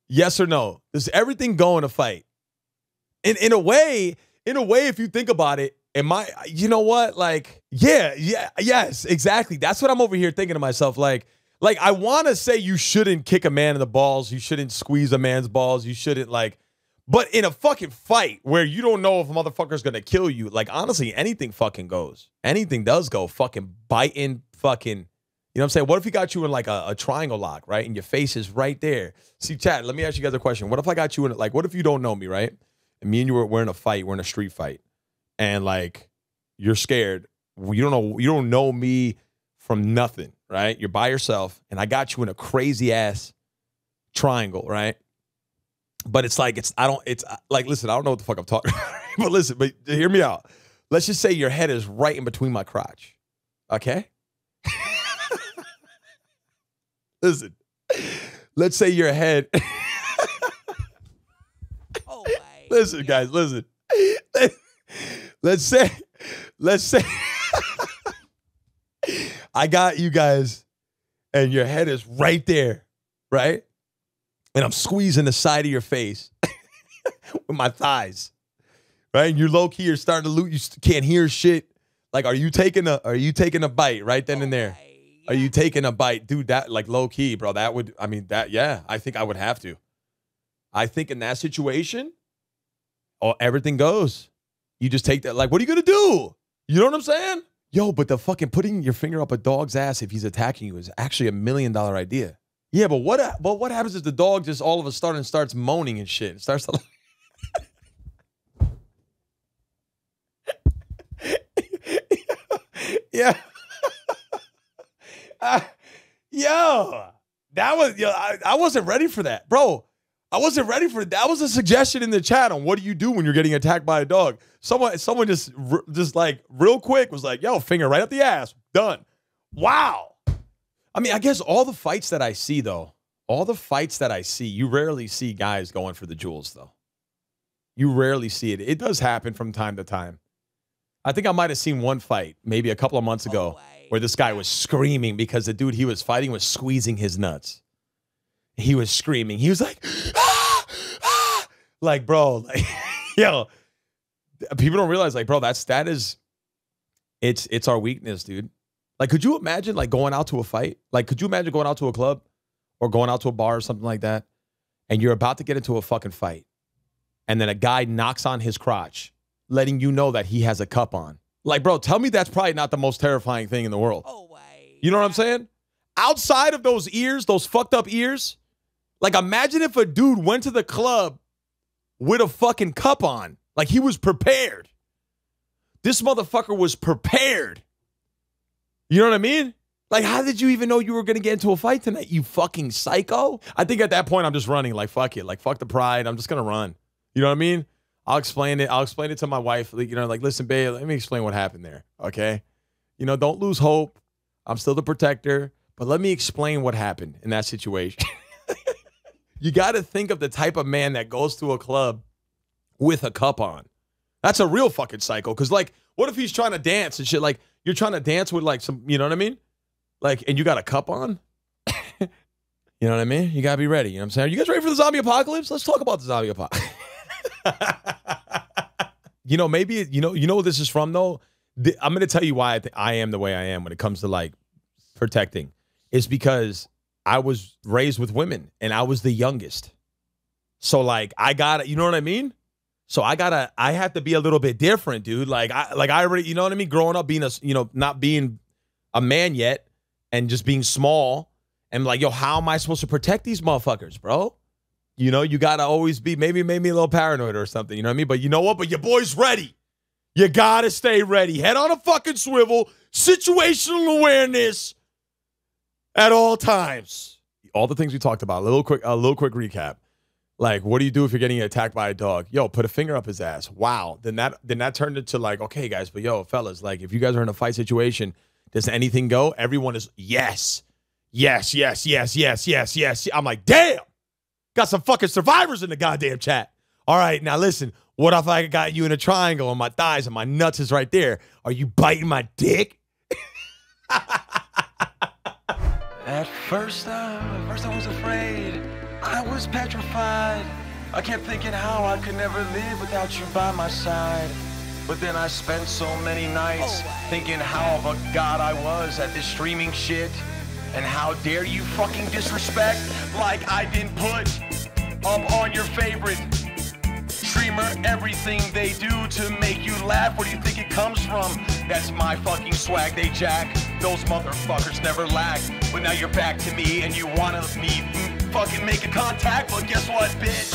Yes or no? Does everything go in a fight? And in a way, if you think about it, am I, you know what? Like, yes, exactly. That's what I'm over here thinking to myself. Like I want to say you shouldn't kick a man in the balls. You shouldn't squeeze a man's balls. You shouldn't like, but in a fucking fight where you don't know if a motherfucker's going to kill you, like, honestly, anything fucking goes. Anything does go fucking biting fucking, you know what I'm saying? What if he got you in like a triangle lock, right? And your face is right there. See, chat, let me ask you guys a question. What if I got you in, like, what if you don't know me, right? And me and you were in a fight. We're in a street fight. And like, you're scared. You don't know me from nothing, right? You're by yourself, and I got you in a crazy ass triangle, right? But it's like listen, I don't know what the fuck I'm talking about. but hear me out. Let's just say your head is right in between my crotch. Okay? Listen. Let's say your head oh my. Listen, guys, listen. Let's say I got you guys and your head is right there, right? And I'm squeezing the side of your face with my thighs, right? And you're low-key, you're starting to loot, you can't hear shit. Like, are you taking a bite right then and there? Are you taking a bite? Dude, that, like, low-key, bro, that would, I mean, that, yeah, I think I would have to. I think in that situation, oh, everything goes. You just take that, like, what are you going to do? You know what I'm saying? Yo, but the fucking putting your finger up a dog's ass if he's attacking you is actually $1 million idea. Yeah, but what happens if the dog just all of a sudden starts moaning and shit? It starts to... Yeah. Yo, that was, yo, I wasn't ready for that, bro. I wasn't ready for it. That was a suggestion in the chat on what do you do when you're getting attacked by a dog. Someone just like real quick was like, yo, finger right up the ass. Done. Wow. I mean, I guess all the fights that I see, though, you rarely see guys going for the jewels, though. You rarely see it. It does happen from time to time. I think I might have seen one fight maybe a couple of months ago where this guy was screaming because the dude he was fighting was squeezing his nuts. He was screaming. He was like, ah, ah. Like, bro, like, yo, people don't realize, like, bro, it's our weakness, dude. Like, could you imagine, like, going out to a fight? Like, could you imagine going out to a club or going out to a bar or something like that? And you're about to get into a fucking fight. And then a guy knocks on his crotch. letting you know that he has a cup on. Like, bro, tell me that's probably not the most terrifying thing in the world. Oh, wait. You know what I'm saying? Outside of those ears, those fucked up ears, like, imagine if a dude went to the club with a fucking cup on. Like, he was prepared. This motherfucker was prepared. You know what I mean? Like, how did you even know you were going to get into a fight tonight, you fucking psycho? I think at that point, I'm just running. Like, fuck it. Like, fuck the pride. I'm just going to run. You know what I mean? I'll explain it. I'll explain it to my wife. You know, like, listen, babe, let me explain what happened there, okay? You know, don't lose hope. I'm still the protector, but let me explain what happened in that situation. You got to think of the type of man that goes to a club with a cup on. That's a real fucking psycho. Because, like, what if he's trying to dance and shit? Like, you're trying to dance with, like, some, you know what I mean? Like, and you got a cup on? You know what I mean? You got to be ready. You know what I'm saying? Are you guys ready for the zombie apocalypse? Let's talk about the zombie apocalypse. You know, maybe, you know what this is from, though? I'm going to tell you why I am the way I am when it comes to, like, protecting. It's because I was raised with women, and I was the youngest. So, like, I gotta, you know what I mean? So I have to be a little bit different, dude. Like I already, you know what I mean? Growing up being a, you know, not being a man yet and just being small and like, yo, how am I supposed to protect these motherfuckers, bro? You know, you gotta always be, maybe it made me a little paranoid or something, you know what I mean? But you know what? But your boy's ready. You gotta stay ready. Head on a fucking swivel, situational awareness. At all times. All the things we talked about. A little quick recap. Like, what do you do if you're getting attacked by a dog? Yo, put a finger up his ass. Wow. Then that turned into like, okay, guys, but yo, fellas, like, if you guys are in a fight situation, does anything go? Everyone is, yes. Yes, yes, yes, yes, yes, yes. I'm like, damn. Got some fucking survivors in the goddamn chat. All right, now listen. What if I got you in a triangle and my thighs and my nuts is right there? Are you biting my dick? At first I was afraid. I was petrified. I kept thinking how I could never live without you by my side. But then I spent so many nights thinking how of a god I was at this streaming shit. And how dare you fucking disrespect like I didn't put up on your favorite streamer everything they do to make you laugh. Where do you think it comes from? That's my fucking swag, they jack. Those motherfuckers never lack. But now you're back to me and you wanna me fucking make a contact. But guess what, bitch?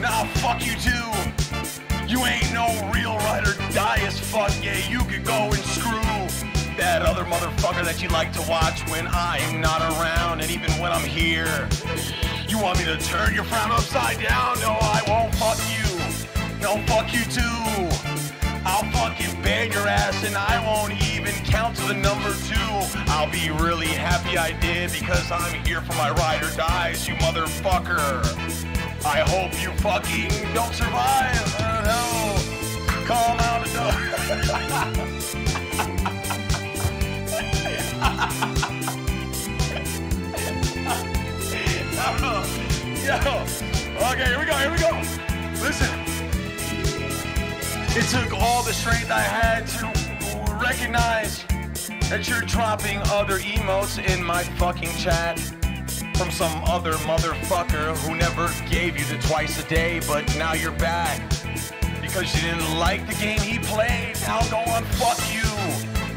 Nah, fuck you too. You ain't no real ride or die as fuck. Yeah, you could go and screw that other motherfucker that you like to watch when I'm not around. And even when I'm here, you want me to turn your frown upside down? No, I won't. Fuck you. No, fuck you too. I'll fucking ban your ass and I won't even count to the number two. I'll be really happy I did because I'm here for my ride or dies, you motherfucker. I hope you fucking don't survive. No, call out the door. Okay, here we go, here we go. Listen. It took all the strength I had to recognize that you're dropping other emotes in my fucking chat from some other motherfucker who never gave you the twice a day, but now you're back because you didn't like the game he played. Now go on, fuck you.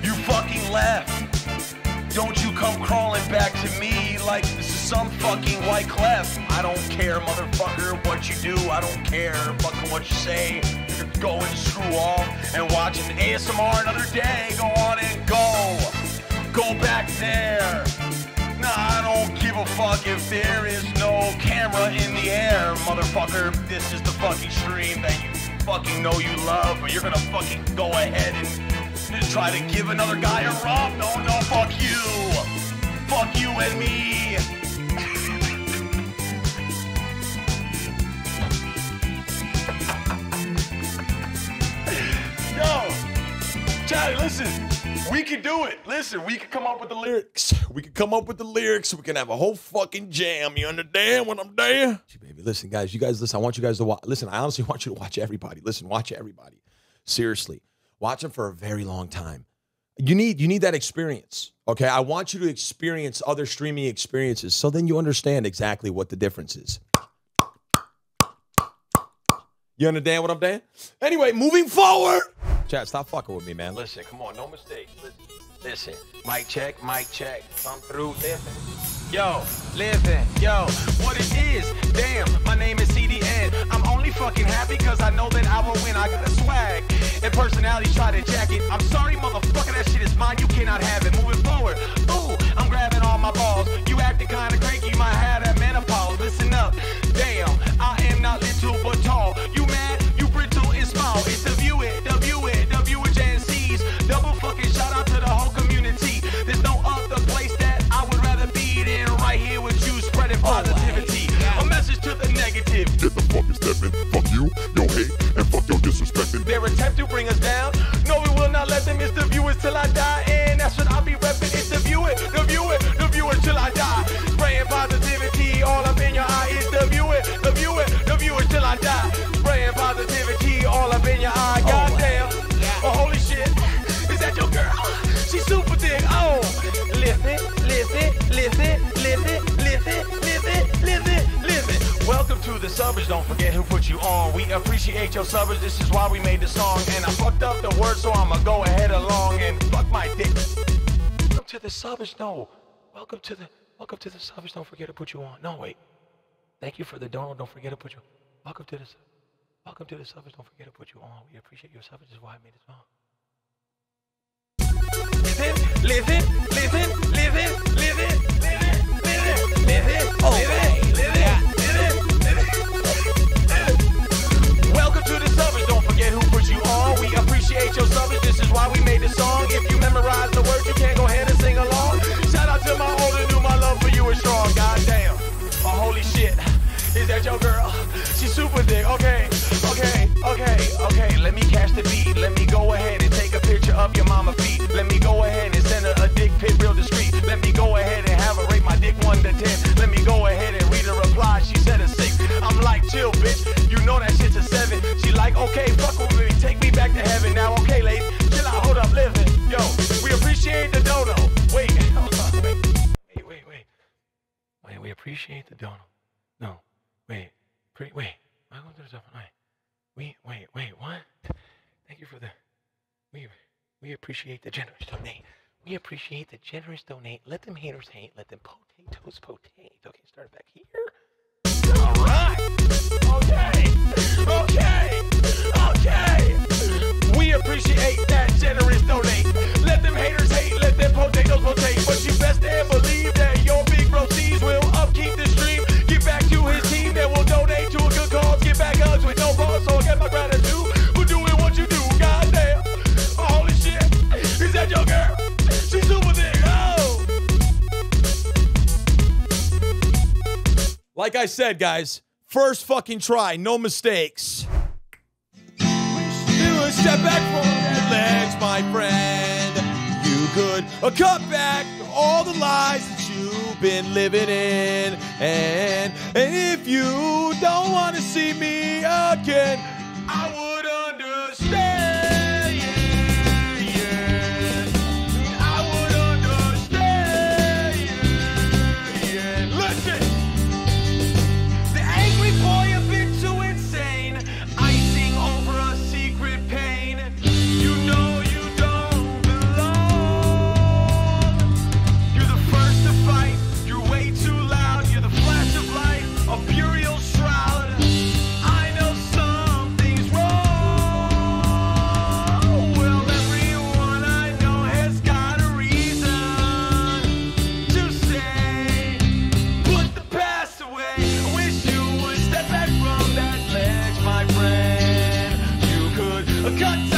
You fucking left. Don't you come crawling back to me like this is some fucking white cleft. I don't care, motherfucker, what you do. I don't care fucking what you say. Go and screw off and watch an ASMR another day. Go on and go. Go back there. Nah, I don't give a fuck if there is no camera in the air, motherfucker. This is the fucking stream that you fucking know you love, but you're gonna fucking go ahead and try to give another guy a romp. No, no, fuck you. Fuck you and me. Yo, Johnny, listen, we can do it. Listen, we can come up with the lyrics. We can come up with the lyrics. We can have a whole fucking jam. You understand when I'm there? Baby, listen, guys, you guys, listen, I want you guys to watch. Listen, I honestly want you to watch everybody. Listen, watch everybody. Seriously, watch them for a very long time. You need that experience, okay? I want you to experience other streaming experiences so then you understand exactly what the difference is. You understand what I'm saying? Anyway, moving forward. Chat, stop fucking with me, man. Listen, come on, no mistakes. Listen, mic check, I'm through. Listen, yo, what it is, damn, my name is CDN. I'm only fucking happy because I know that I will win. I got a swag and personality, try to jack it. I'm sorry, motherfucker, that shit is mine, you cannot have it. Moving forward, ooh, I'm grabbing all my balls. You acting kind of cranky, you might have that menopause. Listen up, damn, I am not little but tall. You mad, you brittle and small. It's the view it, W it, WHNC's. Double fucking shout out to the whole community. There's no other place that I would rather be than right here with you spreading positivity. A message to the negative. Get the fucking stepping. Fuck you, your hate, and fuck your disrespecting. Their attempt to bring us down. No, we will not let them. It's the viewers till I die. And that's what I'll be repping. It's the viewer, the viewer, the viewer till I die. Spraying positivity all up in your eye. It's the viewer, the viewer, the viewer till I die. Spraying positivity all up in your eye. Goddamn. Oh, holy shit. Is that your girl? She's super thick. Oh, listen, listen, listen, listen, listen, listen, listen, listen. Welcome to the suburbs. Don't forget who put you on. We appreciate your suburbs. This is why we made the song. And I fucked up the word, so I'ma go ahead along and fuck my dick. Welcome to the suburbs. No. Welcome to the suburbs. Don't forget to put you on. No, wait. Thank you for the donor. Don't forget to put you on. Welcome to the suburbs. Welcome to the suburbs. Don't forget to put you on. We appreciate your suburbs. This is why I made the song. Listen, listen, listen, listen, listen, listen, listen, listen, oh, listen, listen, listen. Welcome to the suburbs, don't forget who put you on. We appreciate your suburbs, this is why we made the song. If you memorize the words, you can go ahead and sing along. Shout out to my older dude, my love for you is strong. Goddamn, oh holy shit, is that your girl? She's super thick, okay. Okay, okay, okay, let me catch the beat. Let me go ahead and take a picture of your mama feet. Let me go ahead and send her a dick pic real discreet. Let me go ahead and have her rate my dick 1 to 10. Let me go ahead and read her reply, she said a 6. I'm like, chill, bitch, you know that shit's a 7. She like, okay, fuck with me, take me back to heaven. Now, okay, lady, chill out, hold up, living. Yo, we appreciate the dono. Wait, hold on, wait, wait, wait, wait. Wait, we appreciate the dono. No, wait, pretty, wait, I'm going to do something, wait. We, wait, wait, what? Thank you for the, we appreciate the generous donate. We appreciate the generous donate. Let them haters hate. Let them potatoes potate. Okay, start back here. All right. Okay. Okay. Okay. We appreciate that generous donate. Let them haters hate. Let them potatoes potate. But you best damn believe that your big bro C's will upkeep the stream. Get back to his team that will donate to a good cause. Get back up with no boss, so I get my gratitude for doing what you do. Goddamn. Oh, holy shit. Is that your girl? She's super thick. Oh. Like I said, guys, first fucking try, no mistakes. Do a step back for that legs, my friend. You could cut back all the lies that you've been living in. And if you don't want to see me again, I would understand, yeah, yeah. I would understand, yeah, yeah. Listen, the angry boy a bit too insane, icing over a secret pain. You know you don't belong. You're the first to fight, you're way too loud. You're the flash of light, a burial shroud. I know something's wrong. Well, everyone I know has got a reason to say, put the past away. I wish you would step back from that ledge, my friend. You could cut